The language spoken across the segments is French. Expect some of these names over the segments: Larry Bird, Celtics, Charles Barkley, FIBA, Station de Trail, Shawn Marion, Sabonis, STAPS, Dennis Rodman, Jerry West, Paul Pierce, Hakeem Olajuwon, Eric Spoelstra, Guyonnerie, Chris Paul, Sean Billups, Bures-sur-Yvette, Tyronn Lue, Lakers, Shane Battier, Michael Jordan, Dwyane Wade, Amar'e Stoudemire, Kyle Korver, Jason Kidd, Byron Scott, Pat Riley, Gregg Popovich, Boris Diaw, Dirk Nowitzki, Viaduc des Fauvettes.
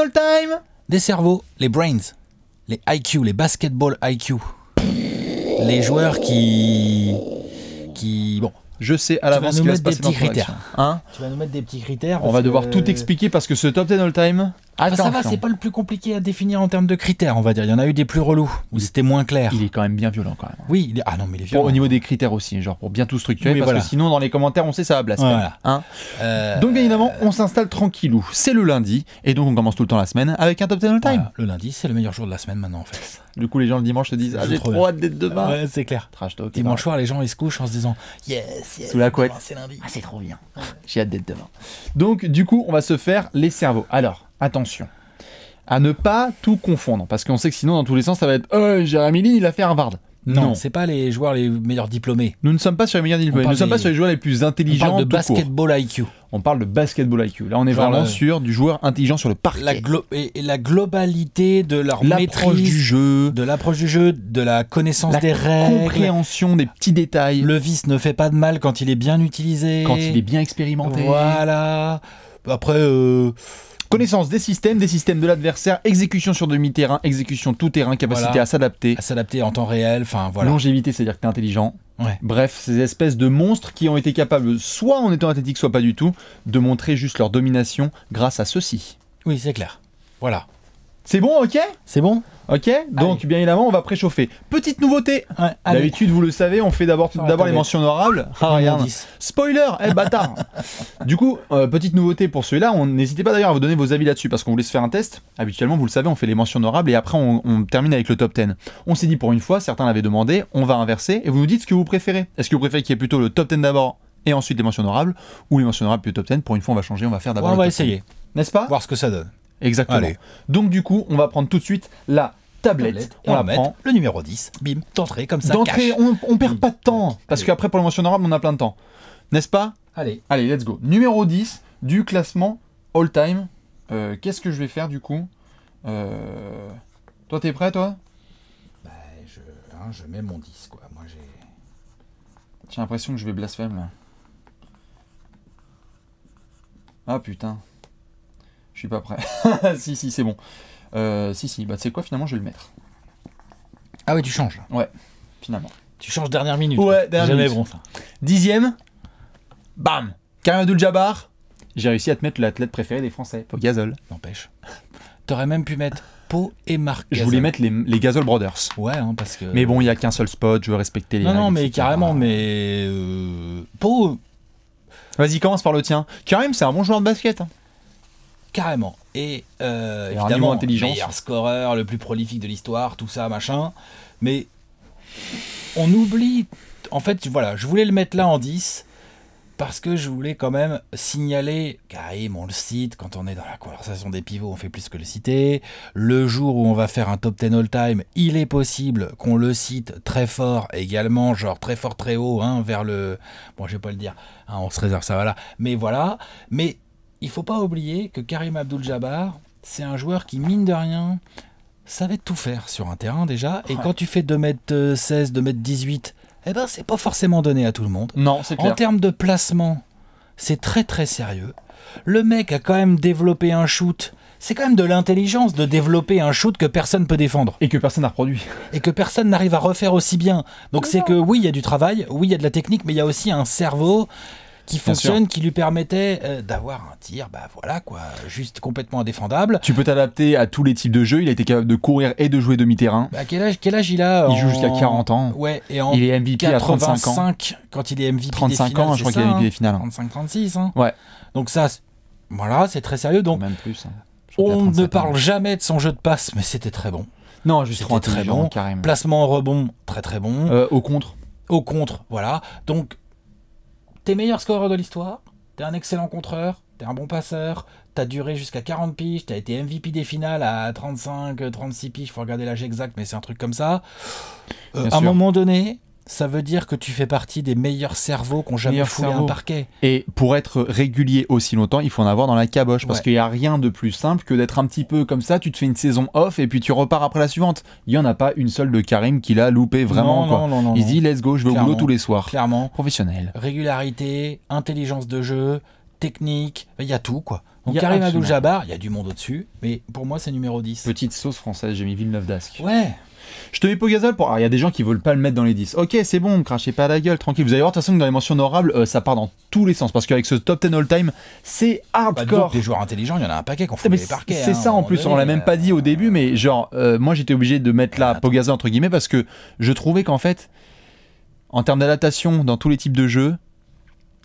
All Time. Des cerveaux, les brains, les IQ, les basketball IQ. Les joueurs qui... Bon. Je sais à l'avance ce qui va se passer dans ton action. Hein, tu vas nous mettre des petits critères. On va devoir tout expliquer parce que ce top 10 all time... Attention. Ça va, c'est pas le plus compliqué à définir en termes de critères, on va dire. Il y en a eu des plus relous, où c'était moins clair. Il est quand même bien violent quand même. Oui, il est... Ah non, mais il est violent. Au niveau des critères aussi, genre pour bien tout structurer, parce que sinon dans les commentaires on sait ça va blaster. Voilà. Hein, donc bien évidemment, on s'installe tranquillou. C'est le lundi, et donc on commence tout le temps la semaine avec un top 10 all time. Voilà. Le lundi, c'est le meilleur jour de la semaine maintenant en fait. Du coup les gens le dimanche se disent, ah j'ai trop hâte d'être demain. Ouais, c'est clair. Trash talk. Dimanche soir les gens ils se couchent en se disant, yes. Sous la couette. Ah, c'est trop bien. J'ai hâte d'être demain. Donc, du coup, on va se faire les cerveaux. Alors, attention à ne pas tout confondre, parce qu'on sait que sinon, dans tous les sens, ça va être Jérémy Lin, il a fait Harvard. Non, c'est pas les joueurs les meilleurs diplômés. Nous ne sommes pas sur les meilleurs diplômés. Nous ne sommes pas sur les joueurs les plus intelligents. On parle de basketball IQ. On parle de basketball IQ. Là, on est vraiment sur du joueur intelligent sur le parquet. La globalité de leur maîtrise du jeu, de l'approche du jeu, de la connaissance des règles, la compréhension des petits détails. Le vice ne fait pas de mal quand il est bien utilisé, quand il est bien expérimenté. Voilà. Après. Connaissance des systèmes de l'adversaire, exécution sur demi-terrain, exécution tout-terrain, capacité à s'adapter. À s'adapter en temps réel, enfin voilà. Longévité, c'est-à-dire que t'es intelligent. Ouais. Bref, ces espèces de monstres qui ont été capables, soit en étant athlétiques, soit pas du tout, de montrer juste leur domination grâce à ceci. Oui, c'est clair. Voilà. C'est bon, ok? C'est bon. Ok, donc bien évidemment, on va préchauffer. Petite nouveauté. D'habitude, vous le savez, on fait d'abord les mentions honorables. Ah, regarde. Spoiler, bâtard. Du coup, petite nouveauté pour celui-là. N'hésitez pas d'ailleurs à vous donner vos avis là-dessus parce qu'on voulait se faire un test. Habituellement, vous le savez, on fait les mentions honorables et après, on termine avec le top 10. On s'est dit pour une fois, certains l'avaient demandé, on va inverser et vous nous dites ce que vous préférez. Est-ce que vous préférez qu'il y ait plutôt le top 10 d'abord et ensuite les mentions honorables ou les mentions honorables puis le top 10? Pour une fois, on va changer, on va faire d'abord le top 10. On va essayer. N'est-ce pas? Voir ce que ça donne. Exactement. Allez. Donc du coup, on va prendre tout de suite la tablette. On va mettre le numéro 10. Bim, d'entrée comme ça. D'entrée, on perd pas de temps. Parce qu'après, pour le mention honorable, on a plein de temps. N'est-ce pas? Allez. Allez, let's go. Numéro 10 du classement all-time. Qu'est-ce que je vais faire du coup? Toi, t'es prêt, toi? Bah, je mets mon 10, quoi. Moi, j'ai l'impression que je vais blasphème, là. Ah, putain. Je suis pas prêt. si, c'est bon. Si, bah tu sais quoi, finalement, je vais le mettre. Ah ouais, tu changes. Ouais, finalement. Tu changes dernière minute. Ouais, dernière minute. Jamais bon, ça. 10e. Bam. Kareem Abdul-Jabbar. J'ai réussi à te mettre l'athlète préféré des Français. Pau Gasol. N'empêche. T'aurais même pu mettre Pau et Marc Gasol. Je voulais mettre les Gasol Brothers. Ouais, hein, parce que... Mais bon, il n'y a qu'un seul spot, je veux respecter les... Non, mais carrément, mais... Pau... Vas-y, commence par le tien. Kareem, c'est un bon joueur de basket, hein. Carrément. Et évidemment, meilleur scoreur, le plus prolifique de l'histoire, tout ça, machin. Mais on oublie... En fait, voilà, je voulais le mettre là en 10 parce que je voulais quand même signaler... Karim, on le cite quand on est dans la conversation des pivots, on fait plus que le citer. Le jour où on va faire un top 10 all-time, il est possible qu'on le cite très fort également, genre très fort, très haut, hein, vers le... Bon, je vais pas le dire, hein, on se réserve ça, voilà. Mais voilà, mais... Il faut pas oublier que Kareem Abdul-Jabbar, c'est un joueur qui, mine de rien, savait tout faire sur un terrain déjà. Et quand tu fais 2m16, 2m18, eh ben, c'est pas forcément donné à tout le monde. Non, c'est clair. En termes de placement, c'est très très sérieux. Le mec a quand même développé un shoot. C'est quand même de l'intelligence de développer un shoot que personne peut défendre. Et que personne n'a reproduit. Et que personne n'arrive à refaire aussi bien. Donc c'est que oui, il y a du travail, oui, il y a de la technique, mais il y a aussi un cerveau... qui fonctionne, qui lui permettait d'avoir un tir, bah voilà quoi, juste complètement indéfendable. Tu peux t'adapter à tous les types de jeux, il a été capable de courir et de jouer demi-terrain. Bah, quel âge il a? Il joue jusqu'à 40 ans. Ouais, et il est MVP à 35 ans. Quand il est MVP 35 des finales, ans, je crois qu'il est MVP des finales. 35-36. Hein. Ouais. Donc ça, voilà, c'est très sérieux. Donc, même plus. Hein. On ne parle jamais de son jeu de passe, mais c'était très bon. Non, juste c'était très bon. Carrément. Placement au rebond, très très bon. Au contre, voilà. Donc, t'es meilleur scoreur de l'histoire, t'es un excellent contreur, t'es un bon passeur, t'as duré jusqu'à 40 piges, t'as été MVP des finales à 35-36 piges, faut regarder l'âge exact, mais c'est un truc comme ça. À un moment donné, ça veut dire que tu fais partie des meilleurs cerveaux qu'on jamais foulé un parquet. Et pour être régulier aussi longtemps, il faut en avoir dans la caboche, parce qu'il n'y a rien de plus simple que d'être un petit peu comme ça, tu te fais une saison off et puis tu repars après la suivante. Il n'y en a pas une seule de Karim qui l'a loupé vraiment. Non, il se dit let's go, je vais au boulot tous les soirs. Clairement. Professionnel. Régularité, intelligence de jeu, technique, il y a tout quoi. Donc Kareem Abdul-Jabbar, il y a du monde au-dessus, mais pour moi c'est numéro 10. Petite sauce française, j'ai mis Villeneuve d'Ascq. Ouais. Je te mets Pau Gasol pour... Alors il y a des gens qui veulent pas le mettre dans les 10. Ok, c'est bon, me crachez pas la gueule, tranquille. Vous allez voir de toute façon que dans les mentions honorables, ça part dans tous les sens. Parce qu'avec ce top 10 all-time, c'est hardcore. Des joueurs intelligents, il y en a un paquet qu'on fout les parquets. C'est ça en plus, on l'a même pas dit au début, mais genre, moi j'étais obligé de mettre là Pau Gasol entre guillemets parce que je trouvais qu'en fait, en termes d'adaptation dans tous les types de jeux,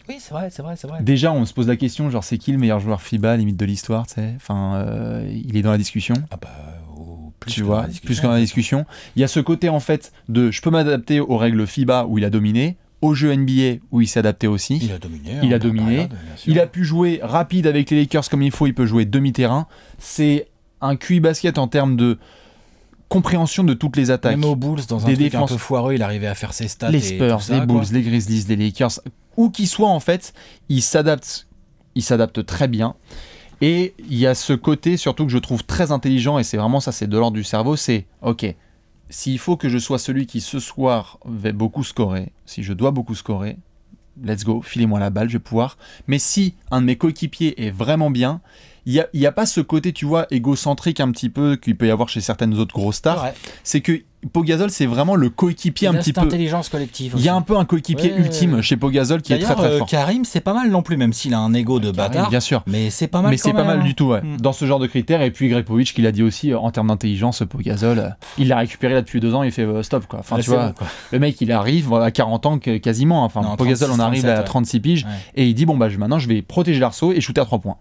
oui, c'est vrai, c'est vrai, c'est vrai. Déjà, on se pose la question, genre, c'est qui le meilleur joueur FIBA, limite de l'histoire, tu sais. Enfin, il est dans la discussion. Ah bah, plus tu vois, plus qu'en la discussion. Il y a ce côté, en fait, de je peux m'adapter aux règles FIBA où il a dominé, au jeu NBA où il s'est adapté aussi. Il a dominé. Il a dominé. Il a pu jouer rapide avec les Lakers comme il faut, il peut jouer demi-terrain. C'est un QI basket en termes de compréhension de toutes les attaques. Même aux Bulls, dans un truc un peu foireux, il arrivait à faire ses stats. Les Spurs, les Bulls, les Grizzlies, les Lakers... Où qu'il soit, en fait, il s'adapte très bien. Et il y a ce côté, surtout, que je trouve très intelligent, et c'est vraiment ça, c'est de l'ordre du cerveau, c'est, ok, s'il faut que je sois celui qui, ce soir, va beaucoup scorer, si je dois beaucoup scorer, let's go, filez-moi la balle, je vais pouvoir. Mais si un de mes coéquipiers est vraiment bien, il n'y a pas ce côté, tu vois, égocentrique un petit peu qu'il peut y avoir chez certaines autres grosses stars. Ouais. C'est que Pau Gasol, c'est vraiment le coéquipier un petit peu. Intelligence collective. Il y a un peu un coéquipier ultime chez Pau Gasol qui est très très fort. Karim, c'est pas mal non plus, même s'il a un ego de bâtard. Bien sûr. Mais c'est pas mal. Mais c'est pas mal du tout, ouais. Dans ce genre de critères. Et puis Gregg Popovich, qui l'a dit aussi en termes d'intelligence, Pau Gasol, il l'a récupéré là depuis 2 ans. Il fait stop quoi. Enfin, tu vois, bon, quoi. Le mec, il arrive à 40 ans quasiment. Enfin, Pau Gasol, on arrive à 36 piges et il dit bon bah maintenant je vais protéger l'arceau et shooter à 3 points.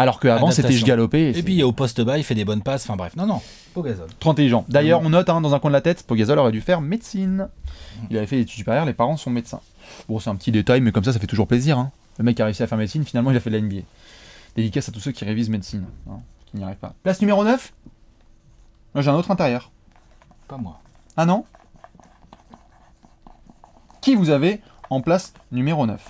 Alors qu'avant, c'était je galopais. Et puis au poste bas, il fait des bonnes passes. Enfin bref, non, non, Pau Gasol. Trop intelligent. D'ailleurs, on note hein, dans un coin de la tête, Pau Gasol aurait dû faire médecine. Il avait fait des études supérieures, les parents sont médecins. Bon, c'est un petit détail, mais comme ça fait toujours plaisir. Hein. Le mec a réussi à faire médecine, finalement, il a fait de la NBA. Dédicace à tous ceux qui révisent médecine, hein, qui n'y arrivent pas. Place numéro 9. Là, j'ai un autre intérieur. Pas moi. Ah non. Qui vous avez en place numéro 9?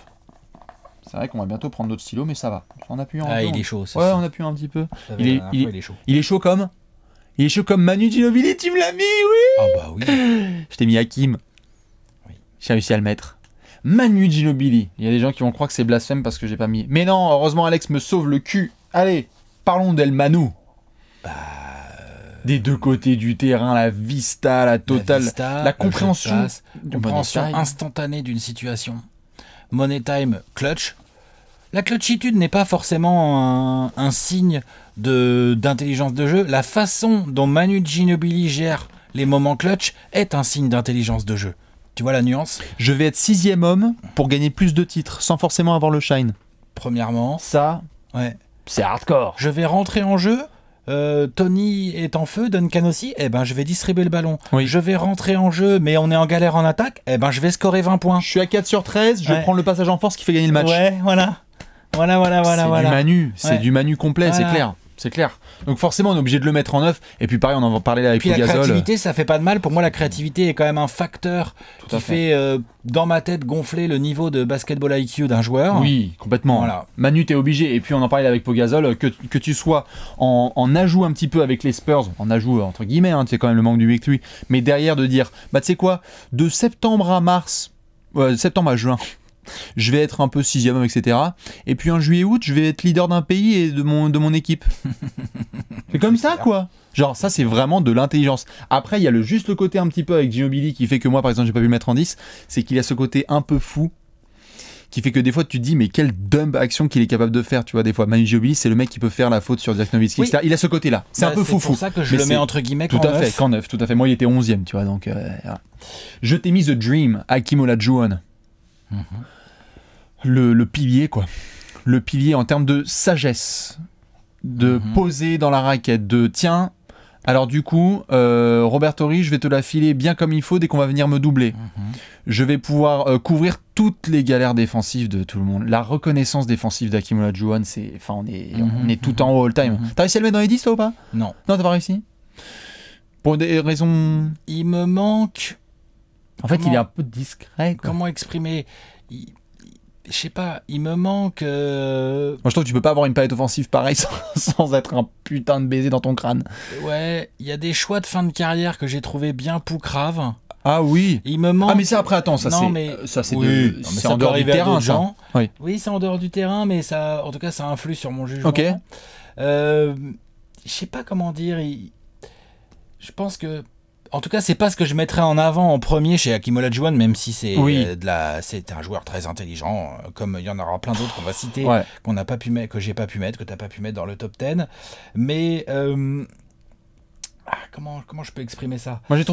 C'est vrai qu'on va bientôt prendre d'autres stylos, mais ça va. En appuyant un peu. Ah, il est chaud. Ouais, on appuie un petit peu. Il est chaud comme Manu Ginobili, tu me l'as mis, oui. Ah bah oui. Je t'ai mis Hakeem. Oui. J'ai réussi à le mettre. Manu Ginobili. Il y a des gens qui vont croire que c'est blasphème parce que j'ai pas mis. Mais non, heureusement, Alex me sauve le cul. Allez, parlons d'El Manu. Bah... Des deux côtés du terrain, la vista, la totale, la compréhension, instantanée d'une situation. Money time, clutch. La clutchitude n'est pas forcément un signe d'intelligence de jeu. La façon dont Manu Ginobili gère les moments clutch est un signe d'intelligence de jeu. Tu vois la nuance? Je vais être 6e homme pour gagner plus de titres sans forcément avoir le shine. Premièrement. Ça, ouais. C'est hardcore. Je vais rentrer en jeu. Tony est en feu, Duncan aussi, eh ben je vais distribuer le ballon. Oui. Je vais rentrer en jeu, mais on est en galère en attaque, eh ben je vais scorer 20 points. Je suis à 4/13, je prends le passage en force qui fait gagner le match. Ouais, voilà. Voilà. C'est du Manu complet, voilà. C'est clair. C'est clair. Donc forcément, on est obligé de le mettre en 9. Et puis pareil, on en va parler là avec Pau Gasol. La créativité, ça fait pas de mal. Pour moi, la créativité est quand même un facteur qui fait, dans ma tête, gonfler le niveau de basketball IQ d'un joueur. Oui, complètement. Voilà. Manu, t'es obligé. Et puis on en parlait avec Pau Gasol. Que tu sois en ajout un petit peu avec les Spurs, en ajout entre guillemets, hein, tu sais quand même le manque du mec lui. Mais derrière de dire, bah tu sais quoi, de septembre à mars, septembre à juin. Je vais être un peu 6e homme, etc. Et puis en juillet-août, je vais être leader d'un pays et de mon équipe. C'est comme ça, quoi. Genre, ça, c'est vraiment de l'intelligence. Après, il y a juste le côté un petit peu avec Ginobili qui fait que moi, par exemple, j'ai pas pu le mettre en 10. C'est qu'il a ce côté un peu fou qui fait que des fois, tu te dis, mais quelle dumb action qu'il est capable de faire, tu vois, des fois. Manu Ginobili, c'est le mec qui peut faire la faute sur Dirk Nowitzki, etc. Il a ce côté-là. C'est un peu fou. C'est pour ça que je le mets entre guillemets qu'en 9. Tout à fait, qu'en 9, tout à fait. Moi, il était 11e, tu vois, donc... Je t'ai mis The Dream, Hakeem Olajuwon. Le pilier quoi, le pilier en termes de sagesse, de poser dans la raquette, de tiens, alors du coup Robert Horry, je vais te la filer bien comme il faut dès qu'on va venir me doubler, je vais pouvoir couvrir toutes les galères défensives de tout le monde. La reconnaissance défensive d'Hakeem Olajuwon, c'est, enfin on est tout en haut all time. T'as réussi à le mettre dans les 10 toi ou pas? Non. Non, t'as pas réussi pour des raisons... Il me manque... En fait, il est un peu discret, quoi. Comment exprimer? Je sais pas, il me manque... Moi, je trouve que tu peux pas avoir une palette offensive pareille sans être un putain de baiser dans ton crâne. Ouais, il y a des choix de fin de carrière que j'ai trouvé bien poucraves. Ah oui. Il me manque... Ah mais c'est après, attends, ça c'est oui. En dehors du terrain, Jean. Oui, oui c'est en dehors du terrain, mais ça, en tout cas, ça influe sur mon jugement. Ok. Je sais pas comment dire. Je pense que, en tout cas, c'est pas ce que je mettrais en avant en premier chez Hakeem Olajuwon, même si c'est oui. C'est un joueur très intelligent, comme il y en aura plein d'autres qu'on va citer, ouais. qu'on n'a pas pu mettre, que j'ai pas pu mettre, que t'as pas pu mettre dans le top 10. Mais comment je peux exprimer ça? Moi, j'ai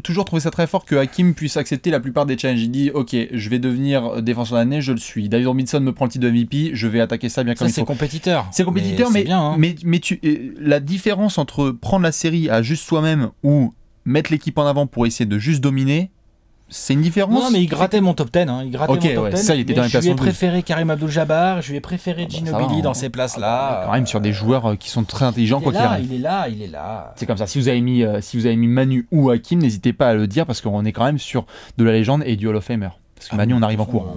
toujours trouvé ça très fort que Hakeem puisse accepter la plupart des challenges. Il dit, ok, je vais devenir défenseur d'année, je le suis. David Robinson me prend le titre de MVP, je vais attaquer ça bien comme ça, il faut. C'est compétiteur. C'est compétiteur, mais, bien, hein. La différence entre prendre la série à juste soi-même ou mettre l'équipe en avant pour essayer de juste dominer, c'est une différence. Non, mais il grattait mon top 10. Hein. Il grattait mon top 10, ça, il était dans les je lui ai préféré Kareem Abdul-Jabbar, je lui ai préféré Ginobili dans ces places-là. Quand même sur des joueurs qui sont très intelligents, quoi qu'il arrive. Il est là, il est là. C'est comme ça. Si vous avez mis, si vous avez mis Manu ou Hakeem, n'hésitez pas à le dire parce qu'on est quand même sur de la légende et du Hall of Famer. Parce que Manu, on arrive en cours.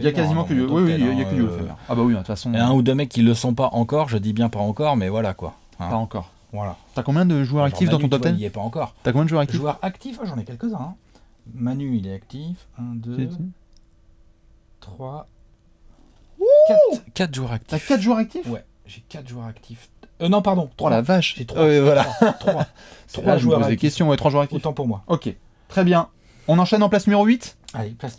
Il y a quasiment que du Hall of Famer. Oui, il y a que du Hall of Famer. Ah bah oui, de toute façon. Un ou deux mecs qui le sont pas encore. Je dis bien pas encore, mais voilà quoi. Pas encore. Voilà. T'as combien de joueurs actifs dans ton top 10? Il n'y est pas encore. T'as combien de joueurs actifs? Joueurs actifs, j'en ai quelques-uns. Manu, il est actif. 1, 2, 3, 4 joueurs actifs. T'as 4 joueurs actifs? Ouais, j'ai 4 joueurs actifs. Non, pardon. 3. Oh la vache. J'ai 3. Voilà. 3 joueurs actifs. Ouais, 3 joueurs actifs. Autant pour moi. Ok, très bien. On enchaîne en place numéro 8. Allez, place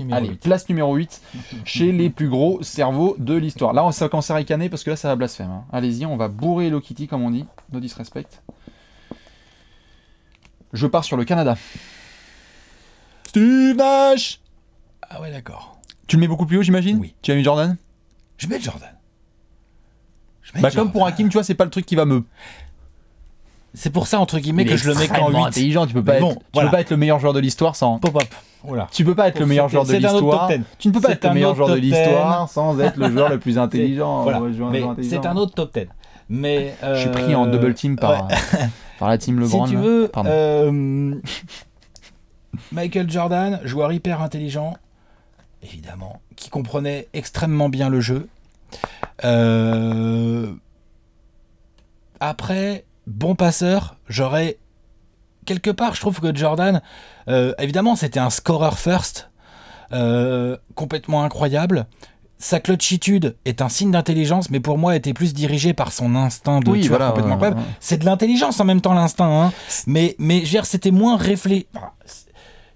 numéro 8 chez les plus gros cerveaux de l'histoire. Là, on va commencer à ricaner parce que là, ça va blasphème. Hein. Allez-y, on va bourrer Hello Kitty, comme on dit. No disrespect. Je pars sur le Canada. Steve Nash. Ah ouais, d'accord. Tu le mets beaucoup plus haut, j'imagine? Oui. Tu as mis Jordan? Je mets Jordan. Comme pour Hakeem, tu vois, c'est pas le truc qui va me... C'est pour ça, entre guillemets, que je le mets qu'en 8. Intelligent, tu peux pas, tu peux pas être le meilleur joueur de l'histoire sans... Pop-up. Tu peux pas être le meilleur joueur de l'histoire. Tu ne peux pas être le meilleur joueur de l'histoire sans être le joueur le plus intelligent. Voilà. C'est un autre top 10. Mais je suis pris en double team par, par la team LeBron. Si tu veux... Michael Jordan, joueur hyper intelligent, évidemment, qui comprenait extrêmement bien le jeu. Après, bon passeur, j'aurais... Quelque part, je trouve que Jordan, évidemment, c'était un scorer first, complètement incroyable. Sa clutchitude est un signe d'intelligence, mais pour moi, était plus dirigée par son instinct de tueur complètement incroyable. C'est de l'intelligence en même temps, l'instinct. Hein. Mais je veux dire, c'était moins réfléchi.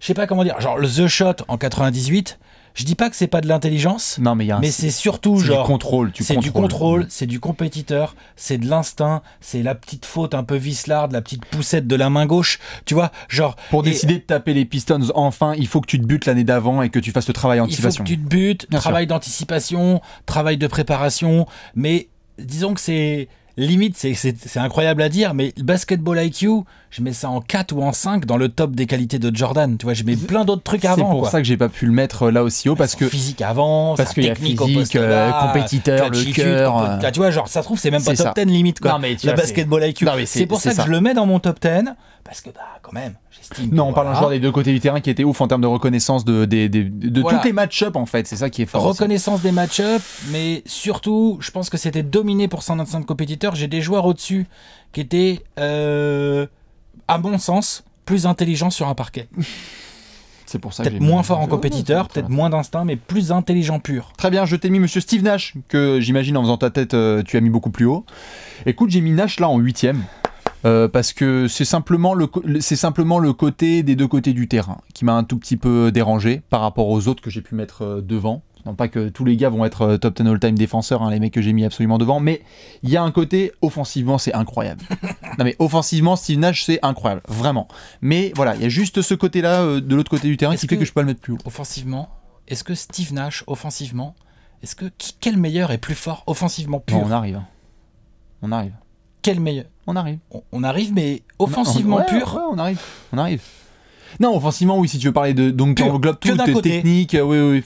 Je sais pas comment dire, genre le The Shot en 98, je dis pas que c'est pas de l'intelligence, non, mais, c'est surtout genre... C'est du contrôle, c'est du compétiteur, c'est de l'instinct, c'est la petite faute un peu vicelarde, la petite poussette de la main gauche, tu vois, genre... Pour décider de taper les Pistons, enfin, il faut que tu te butes l'année d'avant et que tu fasses le travail d'anticipation. Il faut que tu te butes, travail d'anticipation, travail de préparation, mais disons que c'est... Limite, c'est incroyable à dire, mais le basketball IQ, je mets ça en 4 ou en 5 dans le top des qualités de Jordan. Tu vois, je mets plein d'autres trucs avant. C'est pour ça que j'ai pas pu le mettre là aussi haut parce que physique avant, parce qu'il y a physique, compétiteur, le cœur. Tu vois, genre ça trouve c'est même pas top 10 limite quoi. Non, mais le basketball IQ. C'est pour ça que je le mets dans mon top 10 parce que bah quand même. Non, on parle d'un joueur des deux côtés du terrain qui était ouf en termes de reconnaissance de toutes les match-up en fait, c'est ça qui est fort. Reconnaissance des match-up, mais surtout, je pense que c'était dominé pour 125 compétiteurs. J'ai des joueurs au-dessus qui étaient, à mon sens, plus intelligents sur un parquet. C'est pour ça que peut-être moins fort en compétiteur, peut-être moins d'instinct, mais plus intelligent pur. Très bien, je t'ai mis monsieur Steve Nash, que j'imagine en faisant ta tête, tu as mis beaucoup plus haut. Écoute, j'ai mis Nash là en 8e. Parce que c'est simplement, le côté des deux côtés du terrain qui m'a un tout petit peu dérangé par rapport aux autres que j'ai pu mettre devant. Non pas que tous les gars vont être top 10 all-time défenseurs, hein, les mecs que j'ai mis absolument devant, mais il y a un côté, offensivement, c'est incroyable. Non mais offensivement, Steve Nash, c'est incroyable, vraiment. Mais voilà, il y a juste ce côté-là de l'autre côté du terrain qui fait que je peux le mettre plus haut. Offensivement, est-ce que Steve Nash, offensivement, est-ce que quel meilleur est plus fort offensivement pur? Non, on arrive. On arrive. Quel meilleur? On arrive. On arrive, mais offensivement pur. Ouais, on arrive. On arrive. Non, offensivement, oui, si tu veux parler de. Donc, tu englobes tout, technique. Oui.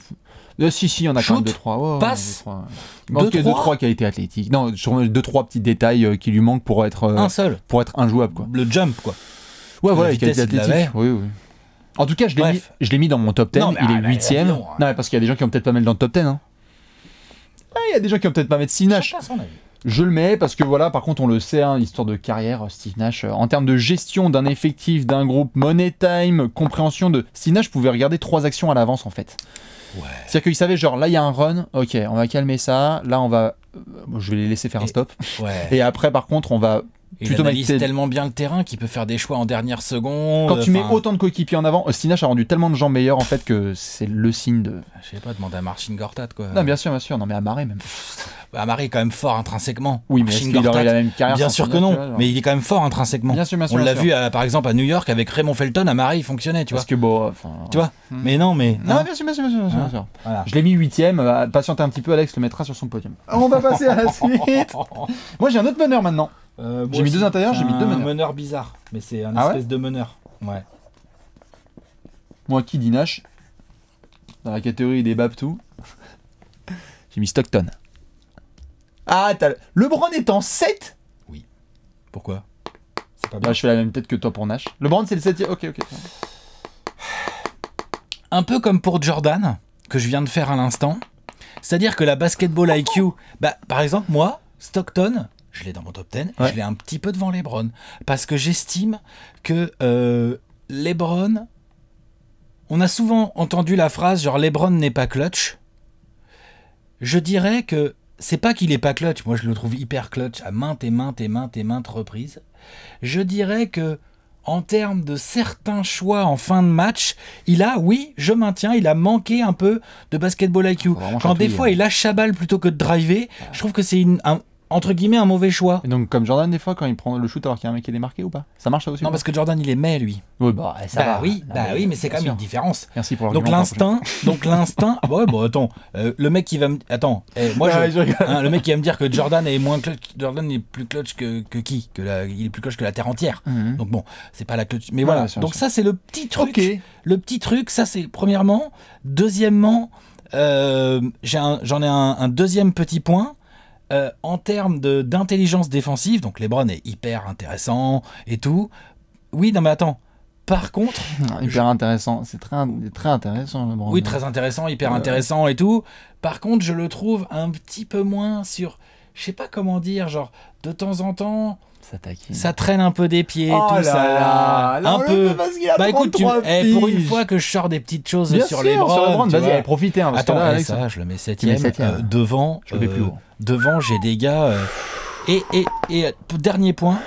Si, on a quand même 2-3. Passe. Il manque 2-3 qui a été athlétique. Non, 2-3 petits détails qui lui manquent pour être. Un seul. Pour être injouable, quoi. Le jump, quoi. Ouais, voilà, qui a été athlétique. Oui. En tout cas, je l'ai mis dans mon top 10. Il est 8ème. Non, parce qu'il y a des gens qui ont peut-être pas mettre dans le top 10. Il y a des gens qui ont peut-être pas mettre Steve Nash. Je le mets parce que voilà, par contre on le sait, hein, histoire de carrière, Steve Nash, en termes de gestion d'un effectif, d'un groupe, money time, compréhension de... Steve Nash pouvait regarder 3 actions à l'avance en fait. Ouais. C'est-à-dire qu'il savait genre, là il y a un run, ok, on va calmer ça, là on va... je vais les laisser faire un stop. Ouais. Et après par contre on va... Il analyse tellement bien le terrain qu'il peut faire des choix en dernière seconde. Quand tu mets autant de coéquipiers en avant, Steve Nash a rendu tellement de gens meilleurs en fait que c'est le signe de... Je sais pas, demande à Marcin Gortat quoi. Non bien sûr, non mais à Maré même. À Maré est quand même fort intrinsèquement. Oui mais Marcin Gortat, il aurait la même carrière. Bien sûr que non, naturel, mais il est quand même fort intrinsèquement. Bien sûr, bien sûr, on l'a vu à, par exemple à New York avec Raymond Felton, à Maré il fonctionnait tu vois. Parce que bon... Tu vois, mais non mais... Non, non bien sûr, bien sûr, bien sûr. Bien sûr. Voilà. Je l'ai mis 8ème, patientez un petit peu, Alex le mettra sur son podium. On va passer à la suite. Moi j'ai un autre meneur maintenant. J'ai mis 2 intérieurs, j'ai mis 2 meneurs. Un meneur bizarre, mais c'est un espèce de meneur. Ouais. Moi qui dis Nash, dans la catégorie des Babtou, j'ai mis Stockton. Ah, LeBron est en 7. Oui. Pourquoi? C'est pas bien. Bah, je fais la même tête que toi pour Nash. LeBron c'est le 7e. Ok, ok. Un peu comme pour Jordan, que je viens de faire à l'instant. C'est-à-dire que la basketball IQ, bah, par exemple, moi, Stockton, je l'ai dans mon top 10, ouais. Je l'ai un petit peu devant LeBron. Parce que j'estime que LeBron... On a souvent entendu la phrase genre LeBron n'est pas clutch. Je dirais que c'est pas qu'il n'est pas clutch. Moi, je le trouve hyper clutch à maintes reprises. Je dirais que en termes de certains choix en fin de match, il a, oui, je maintiens, il a manqué un peu de basketball IQ. Quand des fois, il lâche sa balle plutôt que de driver, je trouve que c'est entre guillemets un mauvais choix. Et donc comme Jordan des fois quand il prend le shoot alors qu'il y a un mec qui est démarqué ou pas, ça marche ça aussi? Non parce que Jordan il les met lui. Oui bah ça bah va. Oui, bah oui mais c'est quand même une différence. Merci pour l'argument. Donc l'instinct. Ah bah ouais bon attends, le mec qui va me... Attends, moi le mec qui va me dire que Jordan est moins clutch, Jordan est plus clutch que qui, il est plus clutch que la terre entière. Donc bon, c'est pas la clutch mais voilà. Sûr, donc sûr. Ça c'est le petit truc. Okay. Le petit truc, ça c'est premièrement, deuxièmement j'en ai un deuxième petit point. En termes d'intelligence défensive, donc LeBron est hyper intéressant et tout. Oui, non mais attends, par contre... Non, hyper intéressant, c'est très intéressant LeBron. Oui, très intéressant, hyper intéressant et tout. Par contre, je le trouve un petit peu moins sur... Je sais pas comment dire, genre de temps en temps... Ça traîne un peu des pieds, oh tout là ça. Là. Là, un peu. Bah écoute, pour une fois que je sors des petites choses bien sur les bras, vas-y, profitez. Hein, attends, là, avec ça, je le mets 7ème. Devant, je le mets plus haut. Devant, j'ai des gars. Et dernier point,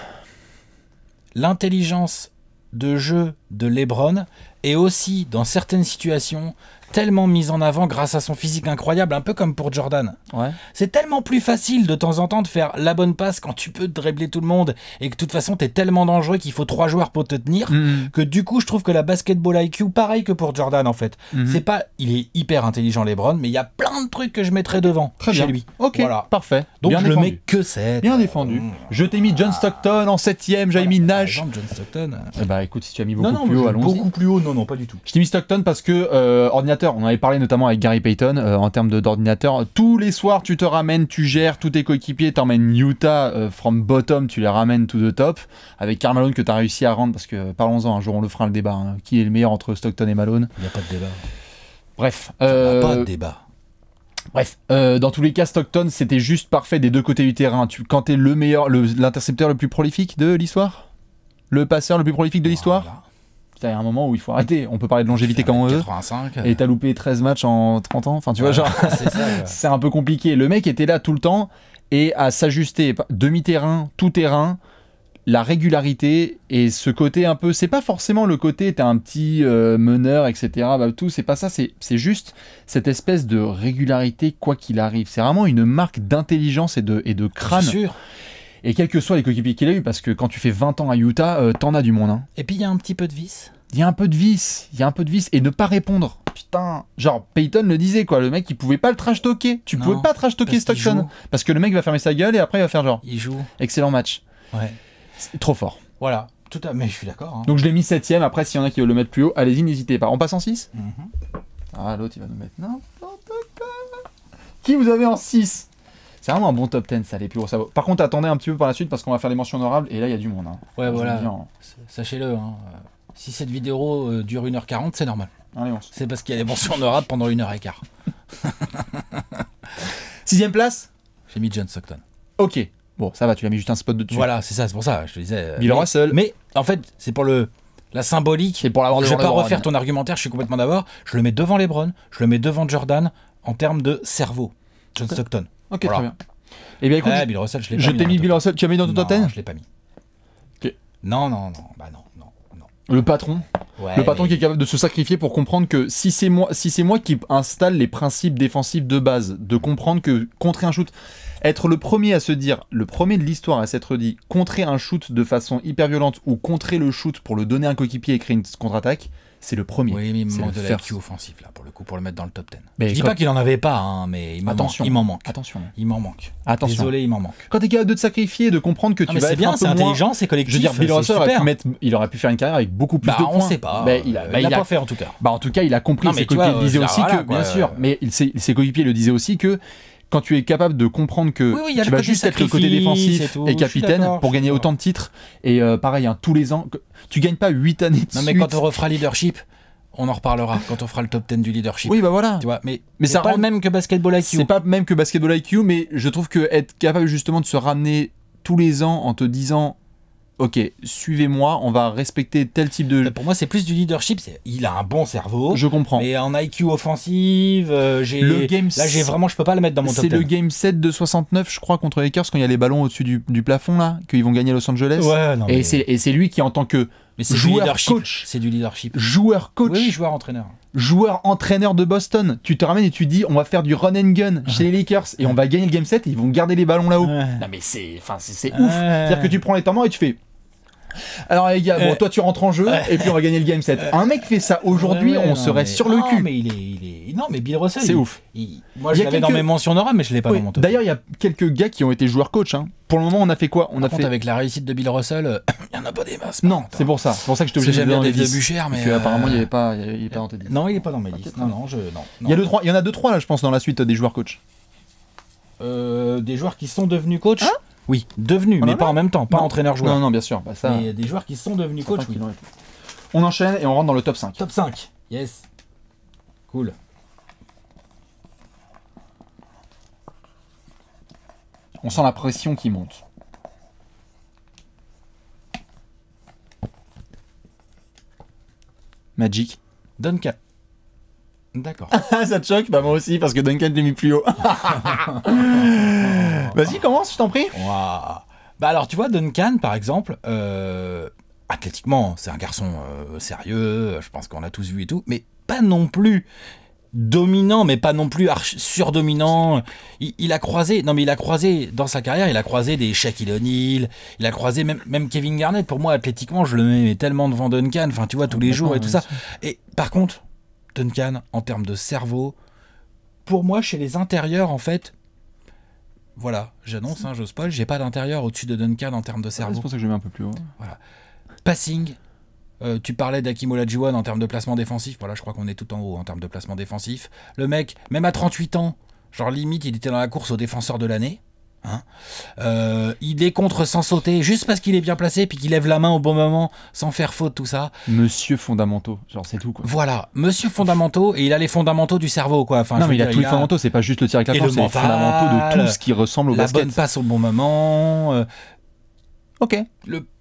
l'intelligence de jeu de LeBron est aussi dans certaines situations tellement mise en avant grâce à son physique incroyable, un peu comme pour Jordan. Ouais. C'est tellement plus facile de temps en temps de faire la bonne passe quand tu peux dribbler tout le monde et que de toute façon t'es tellement dangereux qu'il faut 3 joueurs pour te tenir, que du coup je trouve que la basketball IQ, pareil que pour Jordan en fait, c'est pas, il est hyper intelligent LeBron, mais il y a plein de trucs que je mettrais devant chez lui. Ok, voilà. Parfait. Donc bien je défendu. Le mets que 7. Bien défendu. Je t'ai mis John Stockton en 7ème, j'avais mis Nash. Par exemple, John Stockton. Bah écoute, si tu as mis beaucoup plus haut, allons-y. Beaucoup plus haut, non, non, pas du tout. Je t'ai mis Stockton parce que ordinateur. On avait parlé notamment avec Gary Payton en termes d'ordinateur. Tous les soirs, tu te ramènes, tu gères tous tes coéquipiers, t'emmènes Utah from bottom, tu les ramènes to the top. Avec Karl Malone que t'as réussi à rendre, parce que parlons-en, un jour on le fera le débat. Hein. Qui est le meilleur entre Stockton et Malone? Il n'y a pas de débat. Bref. Il n'y a pas de débat. Bref, dans tous les cas, Stockton, c'était juste parfait des deux côtés du terrain. Quand t'es le meilleur, l'intercepteur le plus prolifique de l'histoire, le passeur le plus prolifique de l'histoire. Voilà. Il y a un moment où il faut arrêter. On peut parler de longévité comme on veut. Et t'as loupé 13 matchs en 30 ans. Enfin, tu vois, genre, c'est un peu compliqué. Le mec était là tout le temps et à s'ajuster. Demi-terrain, tout terrain, la régularité et ce côté un peu... C'est pas forcément le côté t'as un petit meneur, etc. Bah, tout, c'est pas ça. C'est juste cette espèce de régularité, quoi qu'il arrive. C'est vraiment une marque d'intelligence et de crâne. C'est sûr. Et quels que soient les coéquipiers qu'il a eu, parce que quand tu fais 20 ans à Utah, t'en as du monde. Hein. Et puis il y a un petit peu de vice. Il y a un peu de vice, et ne pas répondre. Putain, genre Payton le disait quoi, le mec il pouvait pas le trash talker. Tu pouvais pas trash talker Stockton. Parce que le mec va fermer sa gueule et après il va faire genre. Il joue. Excellent match. Ouais. Trop fort. Voilà, tout à fait. Mais je suis d'accord. Hein. Donc je l'ai mis 7ème, après s'il y en a qui veulent le mettre plus haut, allez-y, n'hésitez pas. On passe en 6. Ah, l'autre il va nous mettre n'importe quoi. Qui vous avez en 6? C'est vraiment un bon top 10 ça, les plus gros sabots. Par contre, attendez un petit peu par la suite parce qu'on va faire les mentions honorables et là il y a du monde. Hein. Ouais, voilà. Sachez-le, hein. Si cette vidéo dure 1h40, c'est normal. C'est parce qu'il y a des mentions honorables pendant 1h15. 6ème place, j'ai mis John Stockton. Ok, bon, ça va, tu l'as mis juste un spot de dessus. Voilà, c'est ça, c'est pour ça, je te disais. Bill Russell. Mais en fait, c'est pour le... la symbolique, et pour l'avoir je ne vais pas refaire ton argumentaire, je suis complètement d'accord. Je le mets devant LeBron, je le mets devant Jordan en termes de cerveau. John Stockton. Ok, voilà. Très bien. Eh bien écoute, Bill Russell, je l'ai pas mis. Je t'ai mis Bill Russell, tu as mis dans ton top 10? Non, je l'ai pas mis. Okay. Non. Le patron. Ouais, le patron qui est capable de se sacrifier pour comprendre que si c'est moi, qui installe les principes défensifs de base, de comprendre que contrer un shoot, être le premier à se dire, le premier de l'histoire à s'être dit, contrer un shoot de façon hyper violente ou contrer le shoot pour le donner à un coéquipier et créer une contre-attaque, c'est le premier. Oui, mais il me manque de l'IQ offensif là, pour le coup, pour le mettre dans le top 10. Mais je dis pas qu'il en avait pas, hein, mais il m'en manque. Attention, il m'en manque. Attention. Désolé, il m'en manque. Quand t'es capable de te sacrifier, de comprendre que tu vas être un peu moins... intelligent, c'est collectif. Je veux dire, Bill Russell il aurait pu faire une carrière avec beaucoup plus de points. On sait pas. Mais il l'a pas fait en tout cas. Bah en tout cas, il a compris. Ses coéquipiers le disaient aussi que, bien sûr, mais ses coéquipiers le disaient aussi que quand tu es capable de comprendre que tu vas juste être le côté défensif et capitaine pour gagner autant de titres, et pareil, hein, tous les ans, tu gagnes pas 8 années de suite. Non mais quand on refera leadership, on en reparlera, quand on fera le top 10 du leadership. Oui, bah voilà. Tu vois, mais c'est pas le même que Basketball IQ. C'est pas le même que Basketball IQ, mais je trouve que être capable justement de se ramener tous les ans en te disant... Ok, suivez-moi, on va respecter tel type de... Pour moi, c'est plus du leadership, il a un bon cerveau. Je comprends. Mais en IQ offensive, là, vraiment, je peux pas le mettre dans mon top 10. C'est le game 7 de 69, je crois, contre les Lakers, quand il y a les ballons au-dessus du plafond, là, qu'ils vont gagner à Los Angeles. Ouais, non, mais... Et c'est lui qui, en tant que joueur-coach... C'est du leadership. Joueur-coach. Oui, joueur-entraîneur. Joueur-entraîneur de Boston. Tu te ramènes et tu dis, on va faire du run and gun chez les Lakers, et on va gagner le game 7, et ils vont garder les ballons là-haut. Ouais. Non, mais c'est ouf. C'est-à-dire que tu prends les temps morts et tu fais... Alors les gars, bon, toi tu rentres en jeu et puis on va gagner le game 7. Un mec fait ça aujourd'hui, on serait sur le cul. Mais non, mais Bill Russell, c'est ouf. Moi je l'avais dans mes mentions honorables, mais je l'ai pas dans mon top. D'ailleurs, il y a quelques gars qui ont été joueurs coach. Hein. Pour le moment, on a fait quoi? Avec la réussite de Bill Russell, il n'y en a pas des masses. Non, c'est pour ça. C'est pour ça que je te obligé de des vieux bûchères, mais apparemment il n'est pas dans tes 10. Non, il n'est pas dans mes 10. Il y en a 2-3 là, je pense, dans la suite des joueurs coach. Des joueurs qui sont devenus coach. Oui, devenus, mais pas en même temps, pas entraîneur-joueur. Non, bien sûr. Bah, ça... Mais des joueurs qui sont devenus coach, oui. On enchaîne et on rentre dans le top 5. Top 5, yes. Cool. On sent la pression qui monte. Magic. Duncan. D'accord. Ça te choque? Bah moi aussi, parce que Duncan l'a mis plus haut. Vas-y, commence, je t'en prie. Wow. Bah alors tu vois, Duncan par exemple, athlétiquement c'est un garçon sérieux, je pense qu'on l'a tous vu et tout, mais pas non plus dominant, mais pas non plus surdominant. Il a croisé, dans sa carrière, il a croisé des Shaquille O'Neal, il a croisé même Kevin Garnett. Pour moi, athlétiquement, je le mets tellement devant Duncan, enfin tu vois, tous les jours et tout ça. Et par contre... Duncan, en termes de cerveau, pour moi, chez les intérieurs, en fait, voilà, j'annonce, hein, j'ose pas, j'ai pas d'intérieur au-dessus de Duncan en termes de cerveau. C'est pour ça que je mets un peu plus haut. Voilà. Passing, tu parlais d'Hakeem Olajuwon en termes de placement défensif, voilà, je crois qu'on est tout en haut en termes de placement défensif. Le mec, même à 38 ans, genre limite, il était dans la course aux défenseurs de l'année. Hein, il est contre sans sauter juste parce qu'il est bien placé puis qu'il lève la main au bon moment sans faire faute, tout ça. Monsieur fondamentaux, genre c'est tout quoi. Voilà, monsieur fondamentaux, et il a les fondamentaux du cerveau quoi. Enfin, non mais il a tous les fondamentaux, c'est pas juste le tir avec la planche, c'est les fondamentaux de tout ce qui ressemble au basket. La bonne passe au bon moment. Ok.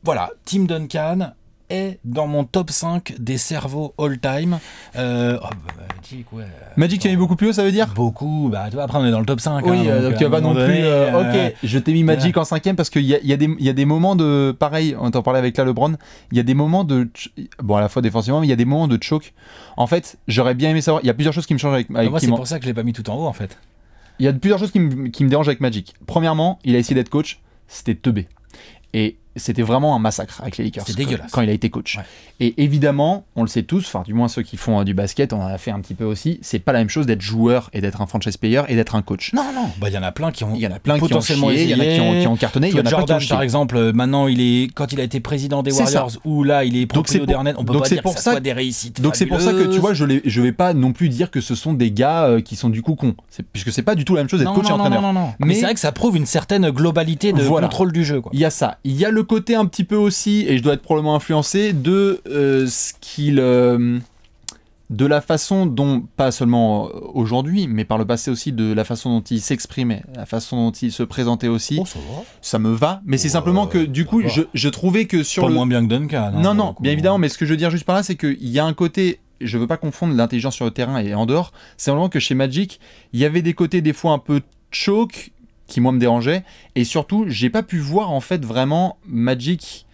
Voilà, Tim Duncan est dans mon top 5 des cerveaux all-time. Magic, ouais. Magic, tu as mis beaucoup plus haut, ça veut dire? Beaucoup, bah tu vois, après on est dans le top 5. Oui, hein, donc tu vas pas non plus... ok, je t'ai mis Magic en 5ème parce qu'il y a des moments de... Pareil, on t'en parlait avec LeBron, il y a des moments de... Bon, à la fois défensivement, mais il y a des moments de choc. En fait, j'aurais bien aimé savoir... Il y a plusieurs choses qui me changent avec moi, c'est pour ça que je l'ai pas mis tout en haut, en fait. Il y a plusieurs choses qui me dérangent avec Magic. Premièrement, il a essayé d'être coach, c'était teubé. Et c'était vraiment un massacre avec les Lakers. C'est dégueulasse. Quand il a été coach. Ouais. Et évidemment, on le sait tous, enfin du moins ceux qui font du basket, on en a fait un petit peu aussi, c'est pas la même chose d'être joueur et d'être un franchise player et d'être un coach. Non, non. Bah il y en a plein qui ont potentiellement essayé, il y en a qui ont cartonné, il y en a Jordan, pas qui ont par exemple, maintenant quand il a été président des Warriors ou là il est propriétaire d'Ernest, on peut pas dire que ça soit des réussites. Donc c'est pour ça que tu vois, je vais pas non plus dire que ce sont des gars qui sont du coup cons, puisque c'est pas du tout la même chose d'être coach et entraîneur. Mais c'est vrai que ça prouve une certaine globalité de contrôle du jeu. Il y a ça, il y a le côté un petit peu aussi, et je dois être probablement influencé de ce qu'il de la façon dont, pas seulement aujourd'hui, mais par le passé aussi, de la façon dont il s'exprimait, la façon dont il se présentait aussi, oh, ça me va, mais c'est simplement que du coup je trouvais que sur pas le... moins bien que Duncan. Non, non, bien évidemment, mais ce que je veux dire juste par là, c'est qu'il y a un côté... Je veux pas confondre l'intelligence sur le terrain et en dehors. C'est vraiment que chez Magic, il y avait des côtés des fois un peu choke qui moi me dérangeaient, et surtout j'ai pas pu voir en fait vraiment Magic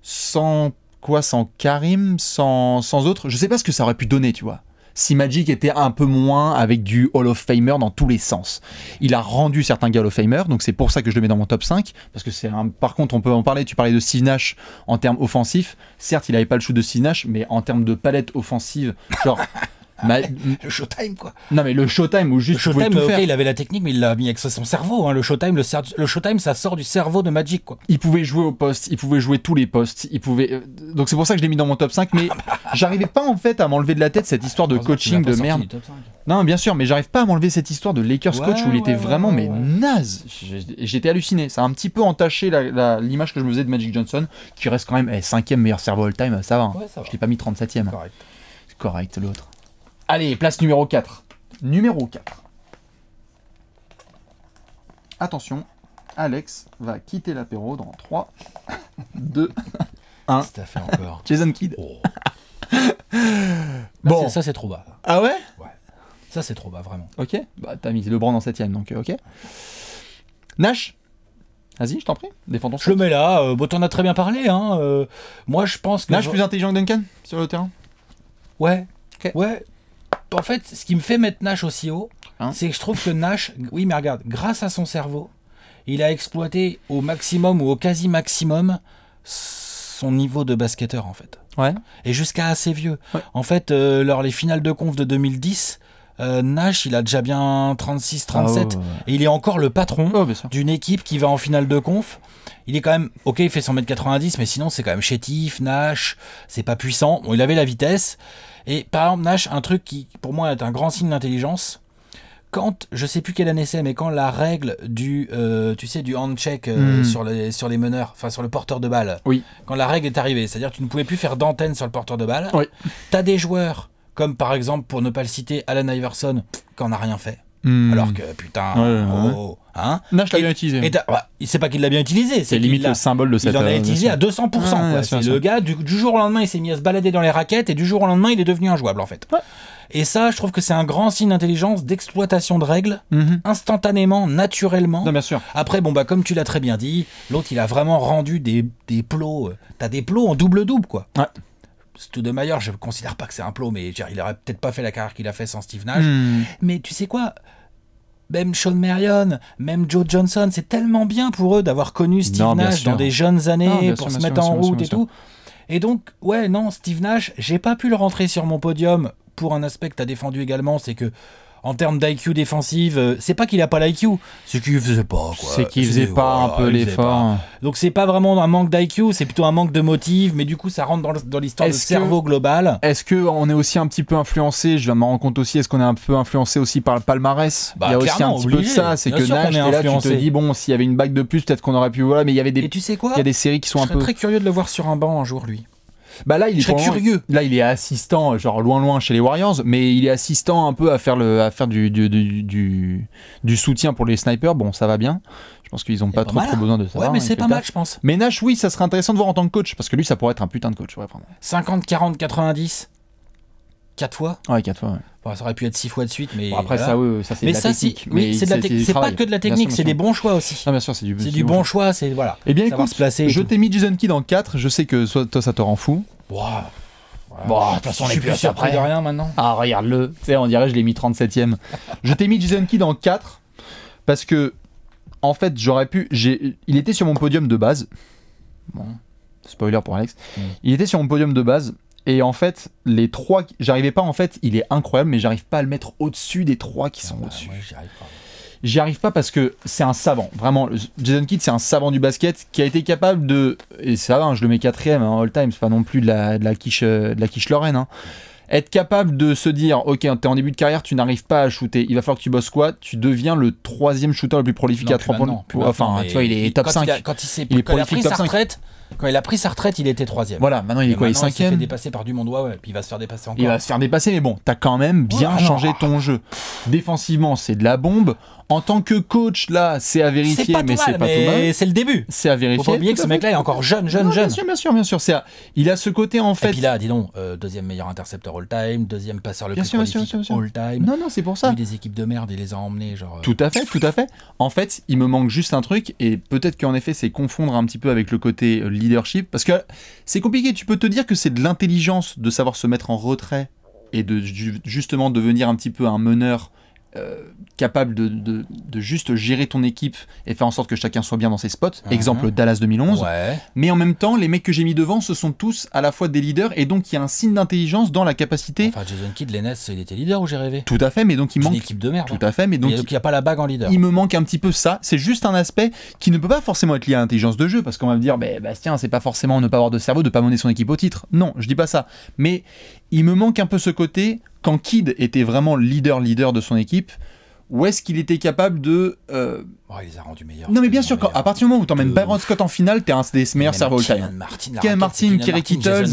sans quoi, sans Karim, sans autre. Je sais pas ce que ça aurait pu donner, tu vois. Si Magic était un peu moins avec du Hall of Famer dans tous les sens. Il a rendu certains gars Hall of Famer, donc c'est pour ça que je le mets dans mon top 5, parce que c'est un... Par contre, on peut en parler, tu parlais de Steve Nash en termes offensifs, certes il n'avait pas le shoot de Steve Nash, mais en termes de palette offensive, genre... le showtime quoi. Non mais le showtime où juste le showtime, tout faire. Il avait la technique mais il l'a mis avec son cerveau, hein. Le showtime, ça sort du cerveau de Magic quoi. Il pouvait jouer au poste, il pouvait jouer tous les postes, il pouvait... Donc c'est pour ça que je l'ai mis dans mon top 5, mais j'arrivais pas en fait à m'enlever de la tête cette histoire de coaching de merde. Non bien sûr, mais j'arrive pas à m'enlever cette histoire de Lakers coach où il était vraiment mais naze. J'étais halluciné, ça a un petit peu entaché l'image que je me faisais de Magic Johnson, qui reste quand même 5e meilleur cerveau all-time, ça va, hein. Ouais, ça va. Je l'ai pas mis 37e. Correct, correct l'autre. Allez, place numéro 4. Numéro 4. Attention, Alex va quitter l'apéro dans 3, 2, 1. Ça fait encore. Jason Kidd. Oh. Bon. Là, ça, c'est trop bas. Ah ouais? Ouais. Ça, c'est trop bas, vraiment. Ok. Bah, t'as mis LeBron en 7ème, donc ok. Nash? Vas-y, je t'en prie, défends ton. Je le mets là. Bon, t'en as très bien parlé. Hein. Moi, je pense que. Nash plus intelligent que Duncan sur le terrain? Ouais. Okay. Ouais, en fait, ce qui me fait mettre Nash aussi haut, hein, c'est que je trouve que Nash, oui mais regarde, grâce à son cerveau, il a exploité au maximum ou au quasi maximum son niveau de basketteur en fait. Ouais. Et jusqu'à assez vieux. Ouais. En fait, lors les finales de conf de 2010, Nash il a déjà bien 36-37 et il est encore le patron d'une équipe qui va en finale de conf. Il est quand même, ok il fait 1m90 mais sinon c'est quand même chétif, Nash, c'est pas puissant, bon il avait la vitesse. Et par exemple Nash, un truc qui pour moi est un grand signe d'intelligence, quand, je sais plus quelle année c'est, mais quand la règle du, tu sais, du hand-check sur les meneurs, enfin sur le porteur de balle, oui, quand la règle est arrivée, c'est-à-dire que tu ne pouvais plus faire d'antenne sur le porteur de balle, oui, t'as des joueurs comme par exemple, pour ne pas le citer, Allen Iverson, qui n'en a rien fait. Mmh. Alors que, putain, hein, Nash l'a bien utilisé. Bah, c'est pas qu'il l'a bien utilisé. C'est limite le symbole de cette... Il en a utilisé à 200%. Ah, c'est le gars, du jour au lendemain, il s'est mis à se balader dans les raquettes et du jour au lendemain, il est devenu injouable, en fait. Ouais. Et ça, je trouve que c'est un grand signe d'intelligence, d'exploitation de règles, instantanément, naturellement. Non, bien sûr. Après, bon, bah, comme tu l'as très bien dit, l'autre, il a vraiment rendu des plots. T'as des plots en double-double, quoi. Ouais. Stoudemire, je ne considère pas que c'est un plot, mais il n'aurait peut-être pas fait la carrière qu'il a fait sans Steve Nash. Mmh. Mais tu sais quoi, même Shawn Marion, même Joe Johnson, c'est tellement bien pour eux d'avoir connu Steve Nash dans des jeunes années, pour se mettre en route et tout. Et donc, ouais, non, Steve Nash, j'ai pas pu le rentrer sur mon podium pour un aspect que tu as défendu également, c'est que en termes d'IQ défensive, c'est pas qu'il a pas l'IQ, c'est qu'il faisait pas quoi. C'est qu'il faisait pas un peu l'effort. Donc c'est pas vraiment un manque d'IQ, c'est plutôt un manque de motive, mais du coup ça rentre dans l'histoire du cerveau global. Est-ce qu'on est aussi un petit peu influencé, je m'en rends compte aussi, est-ce qu'on est un peu influencé aussi par le palmarès? Il y a aussi un petit peu de ça, c'est que Nash, là tu te dis, bon, s'il y avait une bague de plus, peut-être qu'on aurait pu, voilà, mais il y avait des... Et tu sais quoi, il y a des séries qui sont un peu... Je serais très curieux de le voir sur un banc un jour, lui. Bah là, il est curieux. Là, il est assistant, genre loin chez les Warriors, mais il est assistant un peu à faire du soutien pour les snipers. Bon, ça va bien. Je pense qu'ils n'ont pas trop besoin de ça. Ouais, mais c'est pas mal, je pense. Mais Nash, oui, ça serait intéressant de voir en tant que coach, parce que lui, ça pourrait être un putain de coach, ouais, vraiment. 50, 40, 90, 4 fois. Ouais, 4 fois. Ouais. Bon, ça aurait pu être 6 fois de suite, mais bon, après voilà. Ça c'est de la technique. Mais ça, c'est pas que de la technique, c'est des bons choix aussi. Ah, bien sûr, c'est du bon choix. C'est voilà. Eh bien, écoute, je t'ai mis Jason Kidd en 4. Je sais que toi, ça te rend fou. Wow. Bon, de toute façon, on est plus surpris de rien maintenant. Ah, regarde-le. Tu sais, on dirait je l'ai mis 37ème. Je t'ai mis Jason Kidd en 4 parce que, en fait, j'aurais pu. Il était sur mon podium de base. Bon, spoiler pour Alex. Il était sur mon podium de base. Et en fait, les trois, j'arrivais pas, en fait, il est incroyable, mais j'arrive pas à le mettre au-dessus des trois qui sont au-dessus. Ouais, j'y arrive pas parce que c'est un savant, vraiment. Jason Kidd, c'est un savant du basket qui a été capable de, et ça va, je le mets 4ème en all-time, c'est pas non plus de la quiche lorraine, hein. Être capable de se dire, ok, t'es en début de carrière, tu n'arrives pas à shooter, il va falloir que tu bosses quoi, tu deviens le 3e shooter le plus prolifique à 3 points. Enfin, tu vois, il est top 5. Quand il s'est pris sa retraite, Quand il a pris sa retraite, il était 3e. Voilà, maintenant il est quoi, il est 5e. Il s'est fait dépasser par Dumondois, ouais, puis il va se faire dépasser encore. Il va se faire dépasser, mais bon, t'as quand même bien changé ton jeu. Défensivement, c'est de la bombe. En tant que coach, là, c'est à vérifier, mais c'est pas tout mal. C'est le début. C'est à vérifier. Faut pas oublier que ce mec-là est encore jeune. Bien sûr. Il a ce côté, en fait. Et puis là, dis donc, 2e meilleur intercepteur all-time, 2e passeur le plus prolifique all-time. Non, c'est pour ça. Des équipes de merde, il les a emmenés, genre. Tout à fait. En fait, il me manque juste un truc, et peut-être qu'en effet, c'est confondre un petit peu avec le côté leadership, parce que c'est compliqué. Tu peux te dire que c'est de l'intelligence de savoir se mettre en retrait et de justement devenir un petit peu un meneur. Capable de juste gérer ton équipe et faire en sorte que chacun soit bien dans ses spots. Exemple Dallas 2011. Ouais. Mais en même temps, les mecs que j'ai mis devant, ce sont tous à la fois des leaders, et donc il y a un signe d'intelligence dans la capacité. Enfin, Jason Kidd, l'Eness, il était leader ou j'ai rêvé? Tout à fait, mais donc il manque. Une équipe de merde. Tout à fait, mais donc il n'y a pas la bague en leader. Il me manque un petit peu ça. C'est juste un aspect qui ne peut pas forcément être lié à l'intelligence de jeu, parce qu'on va me dire, bah, Bastien, c'est pas forcément ne pas avoir de cerveau, de pas mener son équipe au titre. Non, je dis pas ça. Mais il me manque un peu ce côté. Quand Kidd était vraiment leader de son équipe, où est-ce qu'il était capable de... Oh, il les a rendus meilleurs. Non mais bien sûr, à partir du moment où t'emmènes Byron Scott en finale, t'es un des meilleurs cerveaux all-time. Martin, Kerry Kittles.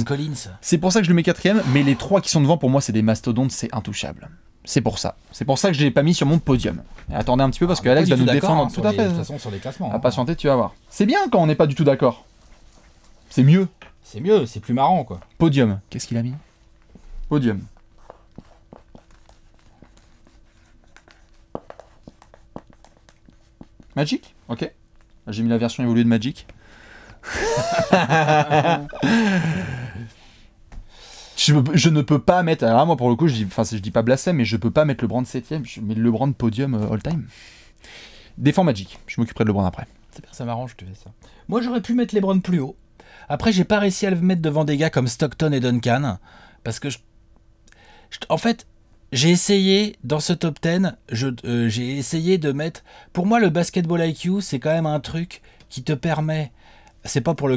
C'est pour ça que je le mets 4e, mais les 3 qui sont devant, pour moi, c'est des mastodontes, c'est intouchable. C'est pour ça. C'est pour ça que je ne l'ai pas mis sur mon podium. Attendez un petit peu, parce que Alex va nous défendre. Tout à fait. De toute façon, sur les classements. À patienter, tu vas voir. C'est bien quand on n'est pas du tout d'accord. C'est mieux. C'est mieux, c'est plus marrant, quoi. Podium. Qu'est-ce qu'il a mis? Podium. Magic, ok. J'ai mis la version évoluée de Magic. je ne peux pas mettre... Alors moi, pour le coup, je dis pas blasphème, mais je peux pas mettre LeBron 7e. Je mets LeBron podium all-time. Défends Magic. Je m'occuperai de LeBron après. Ça m'arrange, tu fais ça. Moi, j'aurais pu mettre LeBron plus haut. Après, j'ai pas réussi à le mettre devant des gars comme Stockton et Duncan. Parce que... En fait... J'ai essayé, dans ce top 10, j'ai essayé de mettre... Pour moi, le basketball IQ, c'est quand même un truc qui te permet... C'est pas pour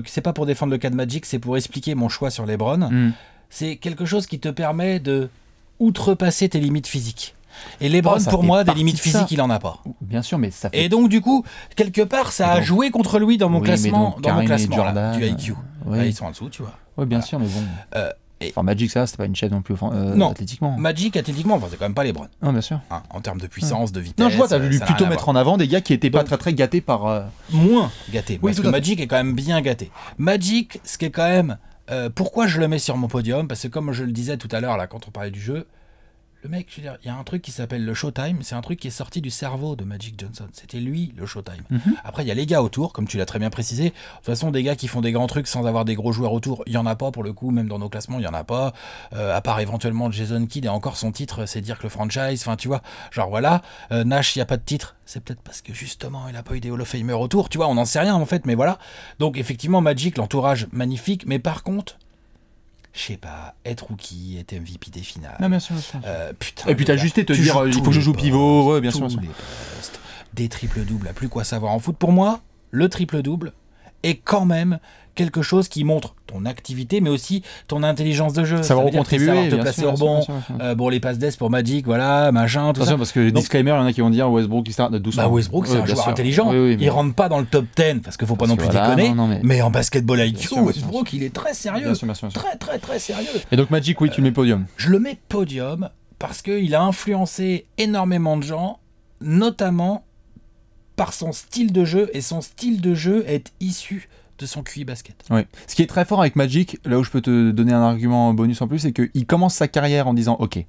défendre le cas de Magic, c'est pour expliquer mon choix sur LeBron. C'est quelque chose qui te permet de outrepasser tes limites physiques. Et LeBron, pour moi, des limites physiques, il en a pas. Bien sûr, mais ça fait... Et donc, du coup, quelque part, ça a joué contre lui dans mon classement, dans mon classement là, du IQ. Oui. Là, ils sont en dessous, tu vois. Oui, bien sûr, mais bon... Enfin, Magic, ça, c'était pas une chaîne non plus athlétiquement. Magic, athlétiquement, c'est quand même pas LeBron. Ah, bien sûr. Hein, en termes de puissance, de vitesse. Non, je vois, t'as voulu plutôt mettre en avant des gars qui étaient pas très gâtés par. Moins gâtés. Oui, parce que Magic est quand même bien gâté. Magic, ce qui est quand même. Pourquoi je le mets sur mon podium? Parce que, comme je le disais tout à l'heure, là, quand on parlait du jeu, le mec, je veux dire, il y a un truc qui s'appelle le Showtime, c'est un truc qui est sorti du cerveau de Magic Johnson. C'était lui, le Showtime. Après, il y a les gars autour, comme tu l'as très bien précisé. De toute façon, des gars qui font des grands trucs sans avoir des gros joueurs autour, il n'y en a pas pour le coup, même dans nos classements, il n'y en a pas. À part éventuellement Jason Kidd, et encore son titre, c'est dire que le franchise, enfin tu vois, genre voilà, Nash, il n'y a pas de titre. C'est peut-être parce que justement, il n'a pas eu des Hall of Famer autour, tu vois, on n'en sait rien en fait, mais voilà. Donc effectivement, Magic, l'entourage magnifique, mais par contre... Je sais pas, être rookie, être MVP des finales. Non, bien sûr, putain, et puis t'as juste été te dire, il faut que je joue pivot, bien sûr. Des triples-doubles, à plus quoi savoir en foot. Pour moi, le triple-double est quand même quelque chose qui montre ton activité, mais aussi ton intelligence de jeu. Savoir contribuer, savoir te placer au bon, bon, les passes d'ess pour Magic, voilà, machin, tout ça. Parce que disclaimer, il y en a qui vont dire Westbrook, il start de 12 ans. Westbrook, c'est un joueur intelligent. Il rentre pas dans le top 10 parce qu'il faut pas non plus déconner. Mais en basketball IQ, Westbrook, il est très sérieux, très sérieux. Et donc Magic, oui, tu mets podium. Je le mets podium parce qu'il a influencé énormément de gens, notamment par son style de jeu, et son style de jeu est issu de son QI basket. Oui. Ce qui est très fort avec Magic, là où je peux te donner un argument bonus en plus, c'est qu'il commence sa carrière en disant ok,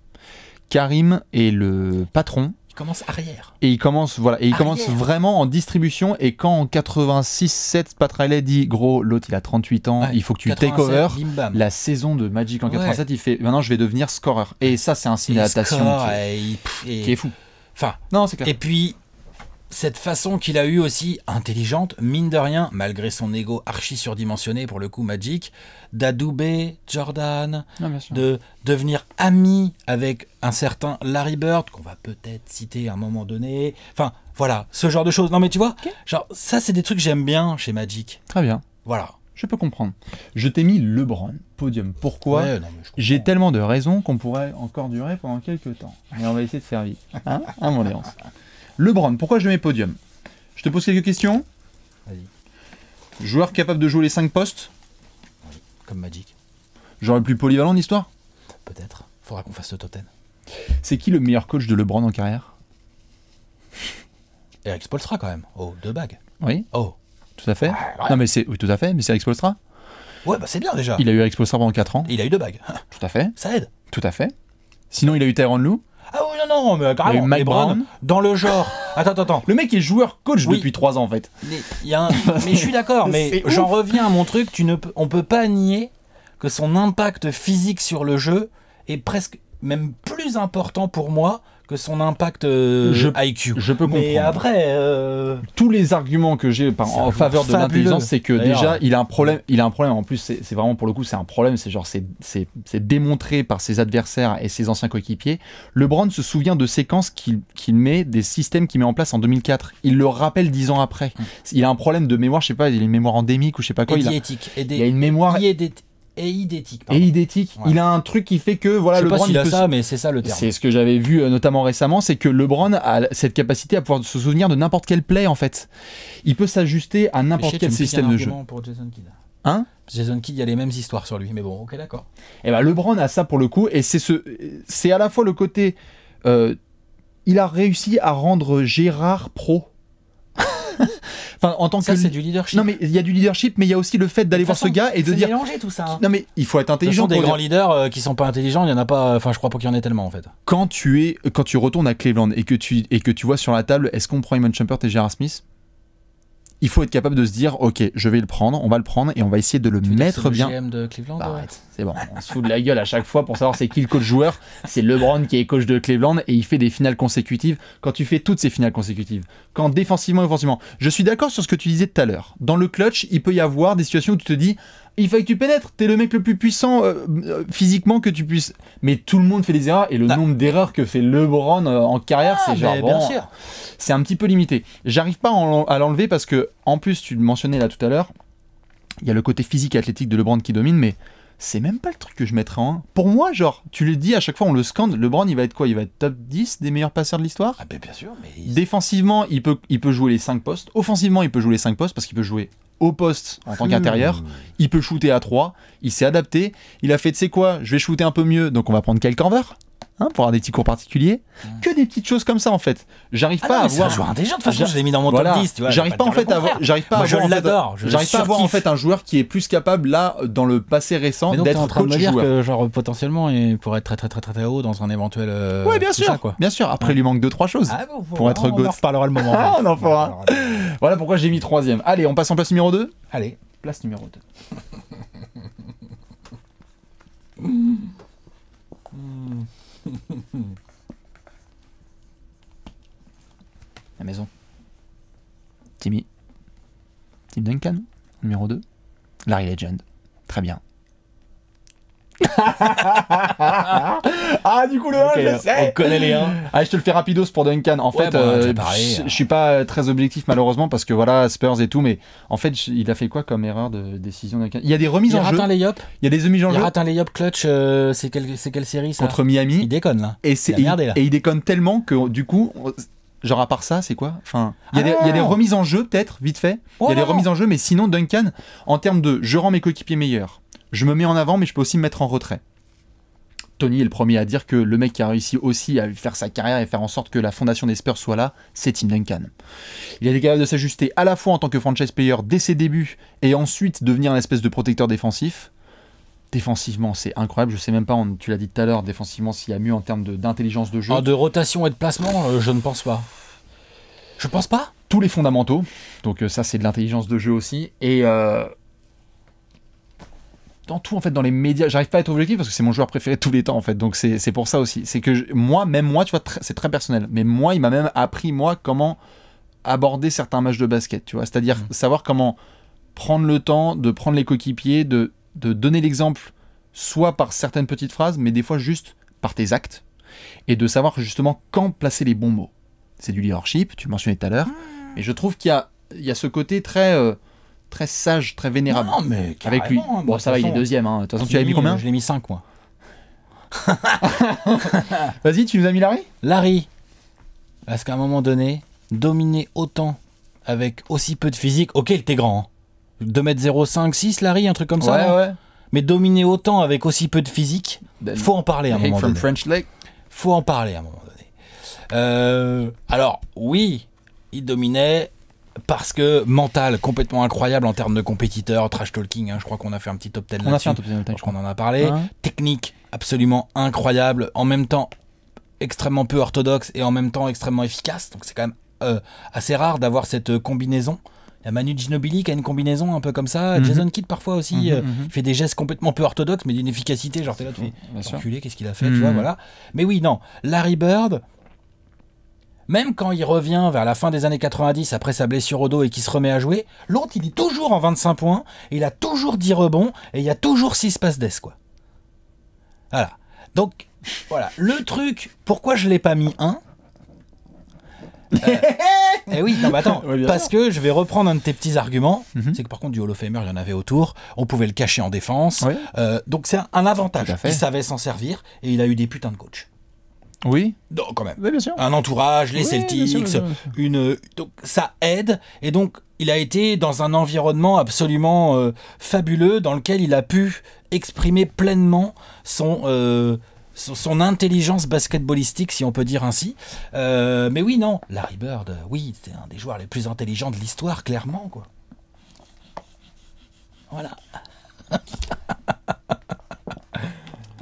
Karim est le patron. Il commence arrière. Et il commence, voilà, et il commence vraiment en distribution, et quand en 86-7, Pat Riley dit gros, l'autre il a 38 ans, il faut que tu take over. La saison de Magic en 87, il fait maintenant je vais devenir scoreur. Et ça, c'est un signe d'adaptation qui est fou. Enfin, non, c'est clair. Et puis... Cette façon qu'il a eue aussi, intelligente, mine de rien, malgré son ego archi surdimensionné pour le coup Magic, d'adouber Jordan, de devenir ami avec un certain Larry Bird, qu'on va peut-être citer à un moment donné, enfin voilà, ce genre de choses. Non mais tu vois, genre ça c'est des trucs que j'aime bien chez Magic. Très bien. Voilà. Je peux comprendre. Je t'ai mis LeBron podium. Pourquoi? J'ai tellement de raisons qu'on pourrait encore durer pendant quelques temps. Mais on va essayer de faire vite. Hein, mon Léon. LeBron, pourquoi je mets podium? Je te pose quelques questions. Joueur capable de jouer les 5 postes. Comme Magic. Genre le plus polyvalent de l'histoire. Peut-être. Faudra qu'on fasse le totem. C'est qui le meilleur coach de LeBron en carrière? Eric Spoelstra quand même. Oh, 2 bagues. Oui. Oh. Tout à fait. Ah, ouais. Non mais c'est oui, tout à fait, mais c'est Eric Spoelstra. Ouais, bah c'est bien déjà. Il a eu Eric Spoelstra pendant 4 ans. Et il a eu 2 bagues. Tout à fait. Ça aide. Tout à fait. Sinon, il a eu Tyronn Lue. Ah oui, non, non, mais carrément. Il a eu Mike Brown. Dans le genre. Attends, attends, attends. Le mec est joueur coach oui. depuis 3 ans en fait. Mais, y a un... mais je suis d'accord, mais j'en reviens à mon truc. Tu ne... On peut pas nier que son impact physique sur le jeu est presque même plus important pour moi que son impact IQ. Je peux comprendre. Mais après... Tous les arguments que j'ai en faveur de l'intelligence, c'est que déjà, il a un problème. Il a un problème. En plus, c'est vraiment, pour le coup, c'est un problème. C'est genre, c'est démontré par ses adversaires et ses anciens coéquipiers. LeBron se souvient de séquences qu'il met, des systèmes qu'il met en place en 2004. Il le rappelle 10 ans après. Il a un problème de mémoire, je sais pas, il a une mémoire endémique ou je sais pas quoi. Édiétique. Il a une mémoire... Eidétique. Eidétique. Ouais. Il a un truc qui fait que voilà, LeBron. Je sais pas s'il a ça, mais c'est ça le terme. C'est ce que j'avais vu notamment récemment, c'est que LeBron a cette capacité à pouvoir se souvenir de n'importe quel play en fait. Il peut s'ajuster à n'importe quel système de jeu. Pour Jason Kidd. Hein? Jason Kidd, il y a les mêmes histoires sur lui, mais bon, ok, d'accord. Et ben LeBron a ça pour le coup, et c'est à la fois le côté, il a réussi à rendre Gérard pro. Enfin, en tant ça, que c'est du leadership. Non mais il y a du leadership, mais il y a aussi le fait d'aller voir ce gars et de dire mélanger tout ça. Hein. Non mais il faut être intelligent. De toute façon, des grands leaders qui sont pas intelligents, il y en a pas. Enfin, je crois pas qu'il y en ait tellement en fait. Quand tu es, quand tu retournes à Cleveland et que tu vois sur la table, est-ce qu'on prend Iman Shumpert et Gérard Smith? Il faut être capable de se dire, ok, je vais le prendre, on va le prendre et on va essayer de le mettre bien. Le GM de Cleveland. Bah, ouais. C'est bon, on se fout de la gueule à chaque fois pour savoir c'est qui le coach joueur. C'est LeBron qui est coach de Cleveland et il fait des finales consécutives. Quand tu fais toutes ces finales consécutives, quand défensivement et offensivement, je suis d'accord sur ce que tu disais tout à l'heure. Dans le clutch, il peut y avoir des situations où tu te dis, il faut que tu pénètres, t'es le mec le plus puissant physiquement que tu puisses. Mais tout le monde fait des erreurs et le nombre d'erreurs que fait LeBron en carrière, c'est genre bon, c'est un petit peu limité. J'arrive pas à l'enlever parce que, en plus, tu le mentionnais là tout à l'heure, il y a le côté physique et athlétique de LeBron qui domine, mais c'est même pas le truc que je mettrais en 1. Pour moi, genre, tu le dis à chaque fois, on le scande, LeBron, il va être quoi? Il va être top 10 des meilleurs passeurs de l'histoire? Ah ben bien sûr, mais... Défensivement, il peut jouer les 5 postes. Offensivement, il peut jouer les 5 postes parce qu'il peut jouer au poste en tant qu'intérieur. Il peut shooter à 3. Il s'est adapté. Il a fait, tu sais quoi, je vais shooter un peu mieux, donc on va prendre Kyle Korver. Hein, pour avoir des petits cours particuliers, que des petites choses comme ça en fait. J'arrive pas à voir. C'est un joueur intelligent de toute façon. Je l'ai mis dans mon top 10. J'arrive pas en fait à voir. J'arrive pas à voir en fait un joueur qui est plus capable là dans le passé récent d'être coach joueur. Que genre potentiellement il pourrait être très très très très haut dans un éventuel. Ouais bien sûr. Ça, quoi. Bien sûr. Après il lui manque 2-3 choses pour être GOAT. On en reparlera le moment. On en fera. Voilà pourquoi j'ai mis 3e. Allez, on passe en place numéro 2. Allez, place numéro 2. La maison. Tim Duncan, numéro 2. Larry Legend. Très bien. Ah, du coup, le 1, je sais. On connaît les 1. Ah, je te le fais rapidos pour Duncan. En fait, je suis pas très objectif, malheureusement, parce que voilà, Spurs et tout, mais en fait, il a fait quoi comme erreur de décision Duncan? Il y a des remises en jeu. Il rate un layup. Il y a des remises en jeu. Il rate un layup clutch. C'est quelle série ça? Contre Miami. Il déconne là. Et il déconne tellement que du coup. Genre à part ça, c'est quoi? Enfin, il y a des remises en jeu peut-être, vite fait. Il y a des remises en jeu, mais sinon Duncan, en termes de je rends mes coéquipiers meilleurs, je me mets en avant, mais je peux aussi me mettre en retrait. Tony est le premier à dire que le mec qui a réussi aussi à faire sa carrière et faire en sorte que la fondation des Spurs soit là, c'est Tim Duncan. Il a été capable de s'ajuster à la fois en tant que franchise player dès ses débuts et ensuite devenir une espèce de protecteur défensif. Défensivement, c'est incroyable. Je sais même pas, tu l'as dit tout à l'heure, défensivement, s'il y a mieux en termes d'intelligence de jeu. De rotation et de placement, je ne pense pas. Je pense pas. Tous les fondamentaux. Donc ça, c'est de l'intelligence de jeu aussi. Et dans tout, en fait, dans les médias, j'arrive pas à être objectif parce que c'est mon joueur préféré de tous les temps, en fait. Donc c'est pour ça aussi. C'est que moi, tu vois, c'est très personnel. Mais moi, il m'a même appris, comment aborder certains matchs de basket, tu vois. C'est-à-dire savoir comment prendre le temps de prendre les coéquipiers, de donner l'exemple, soit par certaines petites phrases, mais des fois juste par tes actes, et de savoir justement quand placer les bons mots. C'est du leadership, tu le mentionnais tout à l'heure, mais je trouve qu'il y a ce côté très, très sage, très vénérable. Non, mais avec lui. Bon, ça va, il est 2e. De toute façon, tu l'avais mis combien? Je l'ai mis 5, moi. Vas-y, tu nous as mis Larry? Larry, parce qu'à un moment donné, dominer autant avec aussi peu de physique, ok, il était grand, hein. 2m05, 6, Larry, un truc comme ça. Ouais, ouais. Mais dominer autant avec aussi peu de physique, faut en parler à un moment donné. Faut en parler à un moment donné. Alors, oui, il dominait parce que mental, complètement incroyable en termes de compétiteur, trash talking, hein, je crois qu'on a fait un petit top 10 là-dessus, je crois qu'on en a parlé. Ouais. Technique absolument incroyable, en même temps extrêmement peu orthodoxe et en même temps extrêmement efficace. Donc c'est quand même assez rare d'avoir cette combinaison. Il y a Manu Ginobili qui a une combinaison un peu comme ça. Jason Kidd parfois aussi fait des gestes complètement peu orthodoxes mais d'une efficacité. Genre t'es là, tu fais enculé, qu'est-ce qu'il a fait, tu vois, voilà. Mais oui, non, Larry Bird, même quand il revient vers la fin des années 90 après sa blessure au dos et qu'il se remet à jouer, l'autre il est toujours en 25 points, et il a toujours 10 rebonds et il y a toujours 6 passes d'ess, quoi. Voilà. Donc voilà, le truc, pourquoi je l'ai pas mis 1 ? Eh oui, non, mais attends, ouais, parce que je vais reprendre un de tes petits arguments. C'est que par contre, du Hall of Famer, il y en avait autour. On pouvait le cacher en défense. Oui. Donc, c'est un avantage. Il savait s'en servir et il a eu des putains de coachs. Oui. Donc, quand même. Oui, bien sûr. Un entourage, les Celtics, une. Donc, ça aide. Et donc, il a été dans un environnement absolument fabuleux dans lequel il a pu exprimer pleinement son. Son intelligence basketballistique, si on peut dire ainsi. Mais oui, non, Larry Bird, oui, c'est un des joueurs les plus intelligents de l'histoire, clairement, quoi. Voilà.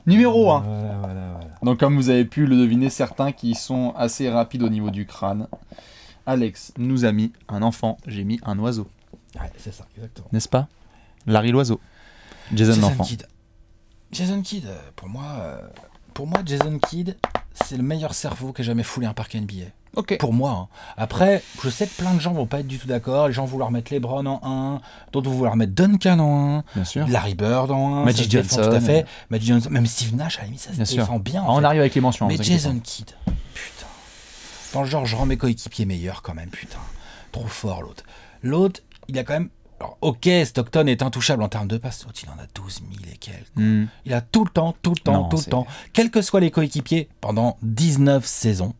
Numéro 1. Voilà, voilà, voilà. Donc, comme vous avez pu le deviner, certains qui sont assez rapides au niveau du crâne. Alex nous a mis un enfant, j'ai mis un oiseau. Ouais, c'est ça, exactement. N'est-ce pas? Larry l'oiseau, Jason l'enfant. Jason Kidd, pour moi... Pour moi, Jason Kidd, c'est le meilleur cerveau qui a jamais foulé un parquet NBA. Okay. Pour moi. Hein. Après, je sais que plein de gens vont pas être du tout d'accord. Les gens vouloir mettre LeBron en 1, d'autres vont vouloir mettre Duncan en 1, Larry Bird en 1, Magic Johnson, tout à fait. Magic Johnson, même Steve Nash, à la limite, ça se défend bien. En fait. On arrive avec les mentions. Mais Jason Kidd, putain. Dans le genre, je rends mes coéquipiers meilleurs quand même, putain. Trop fort l'autre. L'autre, il a quand même... Alors, ok, Stockton est intouchable en termes de passes, il en a 12 000 et quelques. Il a tout le temps, quels que soient les coéquipiers, pendant 19 saisons,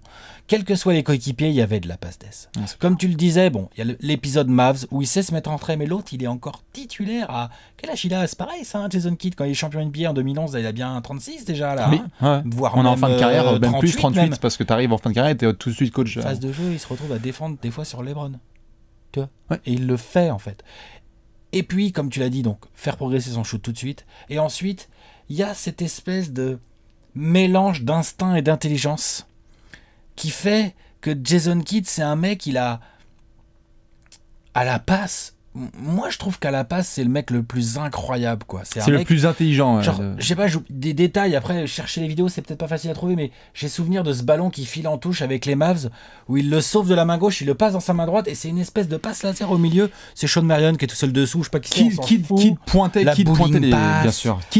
quels que soient les coéquipiers, il y avait de la passe d'ess. Comme tu le disais, bon, il y a l'épisode Mavs où il sait se mettre en trait, mais l'autre, il est encore titulaire à... Quel âge il a? C'est pareil, ça, hein, Jason Kidd, quand il est champion NBA en 2011, là, il a bien 36 déjà, là. Oui, hein, ouais. Voire on même, est en fin de carrière, même 38, plus 38, même. Parce que tu arrives en fin de carrière et tu es tout de suite coach. Phase de jeu, il se retrouve à défendre des fois sur LeBron. Ouais. Et il le fait en fait. Et puis comme tu l'as dit, donc faire progresser son shoot tout de suite, et ensuite il y a cette espèce de mélange d'instinct et d'intelligence qui fait que Jason Kidd, c'est un mec, il a à la passe, moi je trouve qu'à la passe c'est le mec le plus incroyable, quoi. C'est le plus intelligent, genre, je sais pas, des détails, après chercher les vidéos c'est peut-être pas facile à trouver, mais j'ai souvenir de ce ballon qui file en touche avec les Mavs où il le sauve de la main gauche, il le passe dans sa main droite et c'est une espèce de passe laser au milieu. C'est Shawn Marion qui est tout seul dessous, je sais pas qui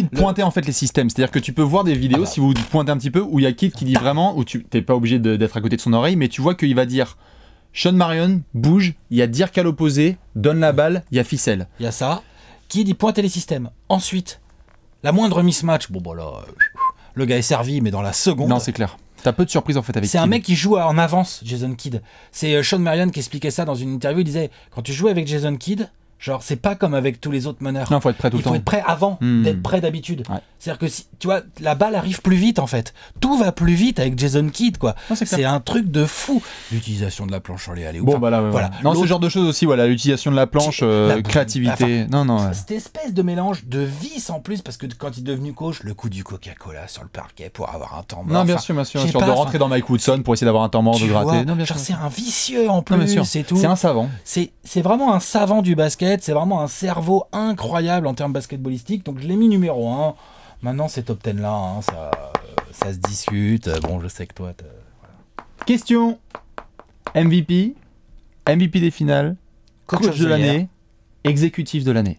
pointait en fait les systèmes, c'est-à-dire que tu peux voir des vidéos, si vous pointez un petit peu, où il y a Kid qui dit vraiment, où tu t'es pas obligé d'être à côté de son oreille, mais tu vois qu'il va dire Shawn Marion, bouge, il y a Dirk à l'opposé, donne la balle, il y a ficelle. Il y a ça, Kidd, il pointe les systèmes. Ensuite, la moindre mismatch, bon bah là, le gars est servi, mais dans la seconde... Non, c'est clair. T'as peu de surprises en fait avec Kidd. C'est un mec qui joue en avance, Jason Kidd. C'est Shawn Marion qui expliquait ça dans une interview, il disait, quand tu joues avec Jason Kidd, genre c'est pas comme avec tous les autres meneurs. Non, faut être prêt tout le temps. Il faut être prêt avant d'être prêt d'habitude. Ouais. C'est-à-dire que si, tu vois, la balle arrive plus vite en fait. Tout va plus vite avec Jason Kidd, quoi. C'est un truc de fou. L'utilisation de la planche en les allez. Bon, bah là, ouais, voilà. Ouais. Non, ce genre de choses aussi, voilà, l'utilisation de la planche, la créativité. Enfin, non, non. Ouais. Cette espèce de mélange de vice en plus, parce que quand il est devenu coach, le coup du Coca-Cola sur le parquet pour avoir un temps mort. Non, bien sûr, bien sûr. Bien sûr, de rentrer dans Mike Woodson pour essayer d'avoir un temps mort, de gratter. Non, genre c'est un vicieux en plus, c'est tout. C'est un savant. C'est vraiment un savant du basket. C'est vraiment un cerveau incroyable en termes basketballistiques, donc je l'ai mis numéro 1. Maintenant, ces top 10 là, hein, ça se discute. Bon, je sais que toi. Voilà. Question MVP, MVP des finales, coach de l'année, exécutif de l'année.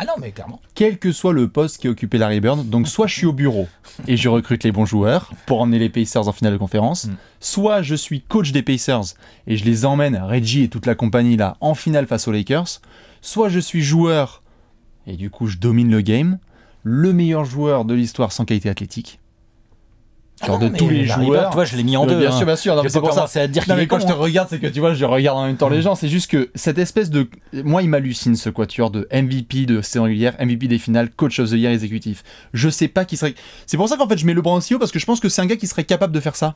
Ah non, mais clairement. Quel que soit le poste qui occupait Larry Bird, donc soit je suis au bureau et je recrute les bons joueurs pour emmener les Pacers en finale de conférence, soit je suis coach des Pacers et je les emmène, Reggie et toute la compagnie là, en finale face aux Lakers, soit je suis joueur et du coup je domine le game, le meilleur joueur de l'histoire sans qualité athlétique. de tous les joueurs. Toi, je l'ai mis en deux. Bien sûr, c'est pour ça. Mais quand je te regarde, c'est que tu vois, je regarde en même temps les gens. C'est juste que cette espèce de, moi, il m'hallucine ce quatuor de MVP de saison régulière, MVP des finales, coach of the year, exécutif. Je sais pas qui serait. C'est pour ça qu'en fait, je mets LeBron aussi haut parce que je pense que c'est un gars qui serait capable de faire ça.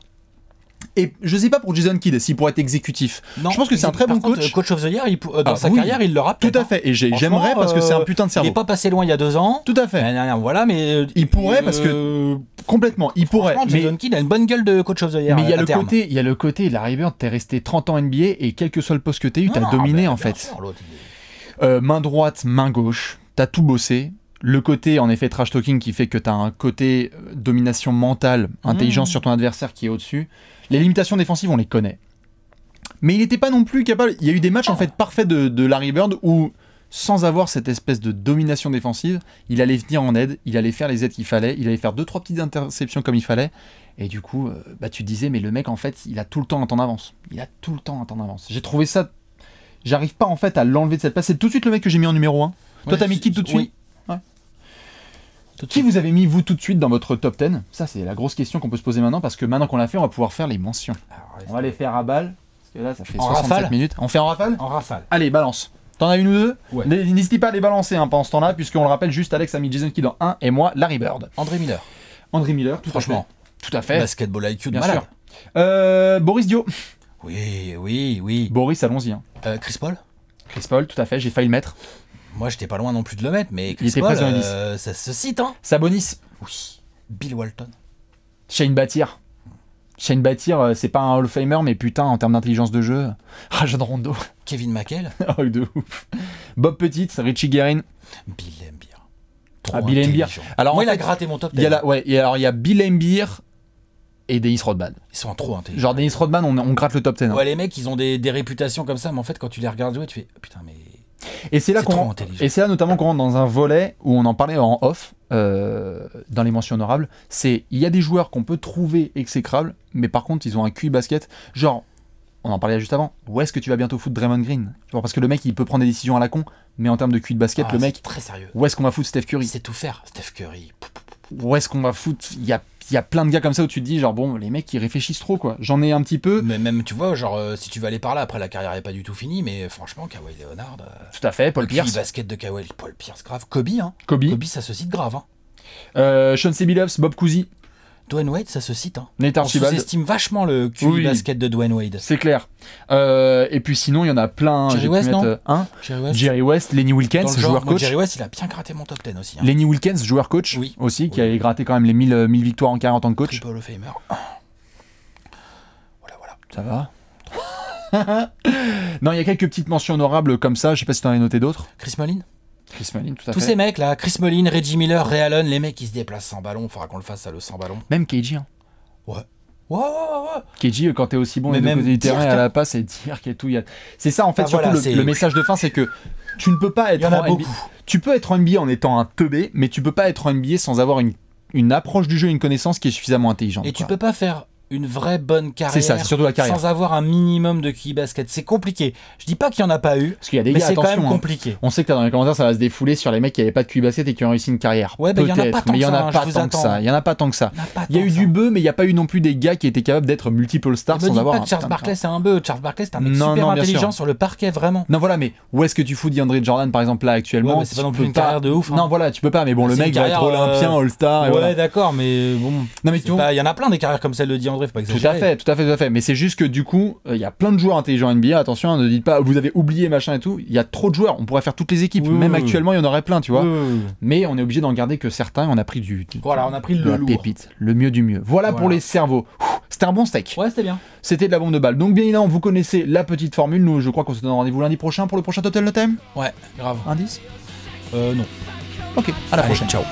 Et je sais pas pour Jason Kidd s'il pourrait être exécutif. Non, je pense que c'est un très bon coach. Coach of the year, dans sa carrière, il le rappelle. Tout à fait. Et j'aimerais parce que c'est un putain de cerveau. Il est pas passé loin il y a 2 ans. Tout à fait. Voilà, mais il pourrait parce que complètement, il pourrait. Jason Kidd a une bonne gueule de coach of the year. Mais il y a le côté, Larry Bird, t'es resté 30 ans NBA et quel que soit le poste que t'as eu, t'as dominé en fait. Main droite, main gauche, t'as tout bossé. Le côté, en effet, trash talking qui fait que t'as un côté domination mentale, intelligence sur ton adversaire qui est au-dessus. Les limitations défensives, on les connaît. Mais il n'était pas non plus capable... Il y a eu des matchs en fait parfaits de Larry Bird où, sans avoir cette espèce de domination défensive, il allait venir en aide, il allait faire les aides qu'il fallait, il allait faire 2-3 petites interceptions comme il fallait. Et du coup, bah, tu disais, mais le mec, en fait, il a tout le temps un temps d'avance. Il a tout le temps un temps d'avance. J'ai trouvé ça... J'arrive pas en fait à l'enlever de cette place. C'est tout de suite le mec que j'ai mis en numéro 1. Ouais, toi, t'as mis qui tout de suite? Qui vous avez mis, vous, tout de suite dans votre top 10? Ça, c'est la grosse question qu'on peut se poser maintenant, parce que maintenant qu'on l'a fait, on va pouvoir faire les mentions. Alors, on va les faire à balle, parce que là, ça fait 67 minutes. On fait en rafale? En rafale. Allez, balance. T'en as une ou deux? Ouais. N'hésitez pas à les balancer hein, pendant ce temps-là, puisqu'on le rappelle, juste Alex a mis Jason Kidd en 1, et moi, Larry Bird. André Miller. André Miller, tout franchement. Tout à fait. Basketball IQ de malade. Boris Dio. Oui, oui, oui. Boris, allons-y. Hein. Chris Paul. Chris Paul, tout à fait, j'ai failli le mettre. Moi, j'étais pas loin non plus de le mettre, mais Chris Paul, ça se cite, hein. Sabonis. Oui. Bill Walton. Shane Battier. Shane Battier, c'est pas un Hall of Famer, mais putain, en termes d'intelligence de jeu. Rajon Rondo. Kevin McHale. Oh, de ouf. Bob Pettit, Richie Guérin. Bill Laimbeer. Ah, Bill Laimbeer. Alors, moi, il a gratté mon top 10. Ouais, et alors, il y a Bill Laimbeer et Dennis Rodman. Ils sont trop intelligents. Genre, Dennis Rodman, on gratte le top 10. Hein. Ouais, les mecs, ils ont des réputations comme ça, mais en fait, quand tu les regardes jouer, tu fais putain, mais. Et c'est là notamment qu'on rentre dans un volet où on en parlait en off, dans les mentions honorables, c'est il y a des joueurs qu'on peut trouver exécrables, mais par contre ils ont un QI basket, genre, on en parlait juste avant, où est-ce que tu vas bientôt foutre Draymond Green? Parce que le mec il peut prendre des décisions à la con, mais en termes de QI de basket, le mec, très sérieux. Où est-ce qu'on va foutre Steph Curry? C'est tout faire, Steph Curry. Où est-ce qu'on va foutre? Il y a plein de gars comme ça où tu te dis genre bon les mecs ils réfléchissent trop quoi. J'en ai un petit peu. Mais même tu vois genre si tu veux aller par là après la carrière est pas du tout finie mais franchement Kawhi Leonard. Tout à fait. Paul Pierce. Le basket de Kawhi, Paul Pierce grave. Kobe hein. Kobe ça se cite grave hein. Sean C. Billups, Bob Cousy. Dwyane Wade ça se cite hein. On sous-estime vachement le QI basket de Dwyane Wade. C'est clair. Et puis sinon il y en a plein. Jerry West Jerry West, Lenny Wilkins joueur coach. Jerry West il a bien gratté mon top 10 aussi. Hein. Lenny Wilkins joueur coach aussi qui avait gratté quand même les 1000 victoires en carrière en tant que coach. Triple Hall of Famer. Voilà voilà. Ça va. Non il y a quelques petites mentions honorables comme ça. Je sais pas si t'en as noté d'autres. Chris Mullin. Chris Mullin, tout à fait. Tous ces mecs là, Chris Mullin, Reggie Miller, Ray Allen, les mecs qui se déplacent sans ballon, il faudra qu'on le fasse à le sans ballon. Même KG, hein. Ouais. Ouais, ouais, ouais. KG, quand t'es aussi bon, même du terrain à la passe et dire et tout. C'est ça en fait, surtout le message de fin, c'est que tu ne peux pas être en NBA. Tu peux être en NBA en étant un teubé, mais tu peux pas être en NBA sans avoir une approche du jeu, une connaissance qui est suffisamment intelligente. Et tu peux pas faire une vraie bonne carrière, sans avoir un minimum de QI basket. C'est compliqué. Je dis pas qu'il n'y en a pas eu, mais c'est quand même compliqué. Hein. On sait que dans les commentaires, ça va se défouler sur les mecs qui n'avaient pas de QI basket et qui ont réussi une carrière. Ouais, bah, peut-être, mais il n'y en a pas tant que ça. Il n'y en a pas tant que ça. Il y a eu du bœuf, mais il n'y a pas eu non plus des gars qui étaient capables d'être multiple stars sans avoir un... Charles Barkley, c'est un bœuf. Charles Barkley, c'est un mec super intelligent sur le parquet, vraiment. Non, voilà, mais où est-ce que tu fous DeAndre Jordan, par exemple, là, actuellement? C'est pas non plus une carrière de ouf. Non, voilà, tu peux pas, mais bon, le mec va être olympien, all-star. Ouais, d'accord, mais bon. Il y en a plein des carrières comme celle de DeAndre. Faut pas exagérer. Tout à fait. Mais c'est juste que du coup, il y a plein de joueurs intelligents NBA. Attention, ne dites pas, vous avez oublié machin et tout. Il y a trop de joueurs. On pourrait faire toutes les équipes. Même actuellement, il y en aurait plein, tu vois. Mais on est obligé d'en garder que certains. On a pris le pépite, le mieux du mieux. Voilà. Pour les cerveaux. C'était un bon steak. Ouais, c'était bien. C'était de la bombe de balle. Donc bien évidemment, vous connaissez la petite formule. Nous, je crois qu'on se donne rendez-vous lundi prochain pour le prochain Total Notem. Ouais, grave. Indice ? Non. Ok. À la prochaine. Ciao.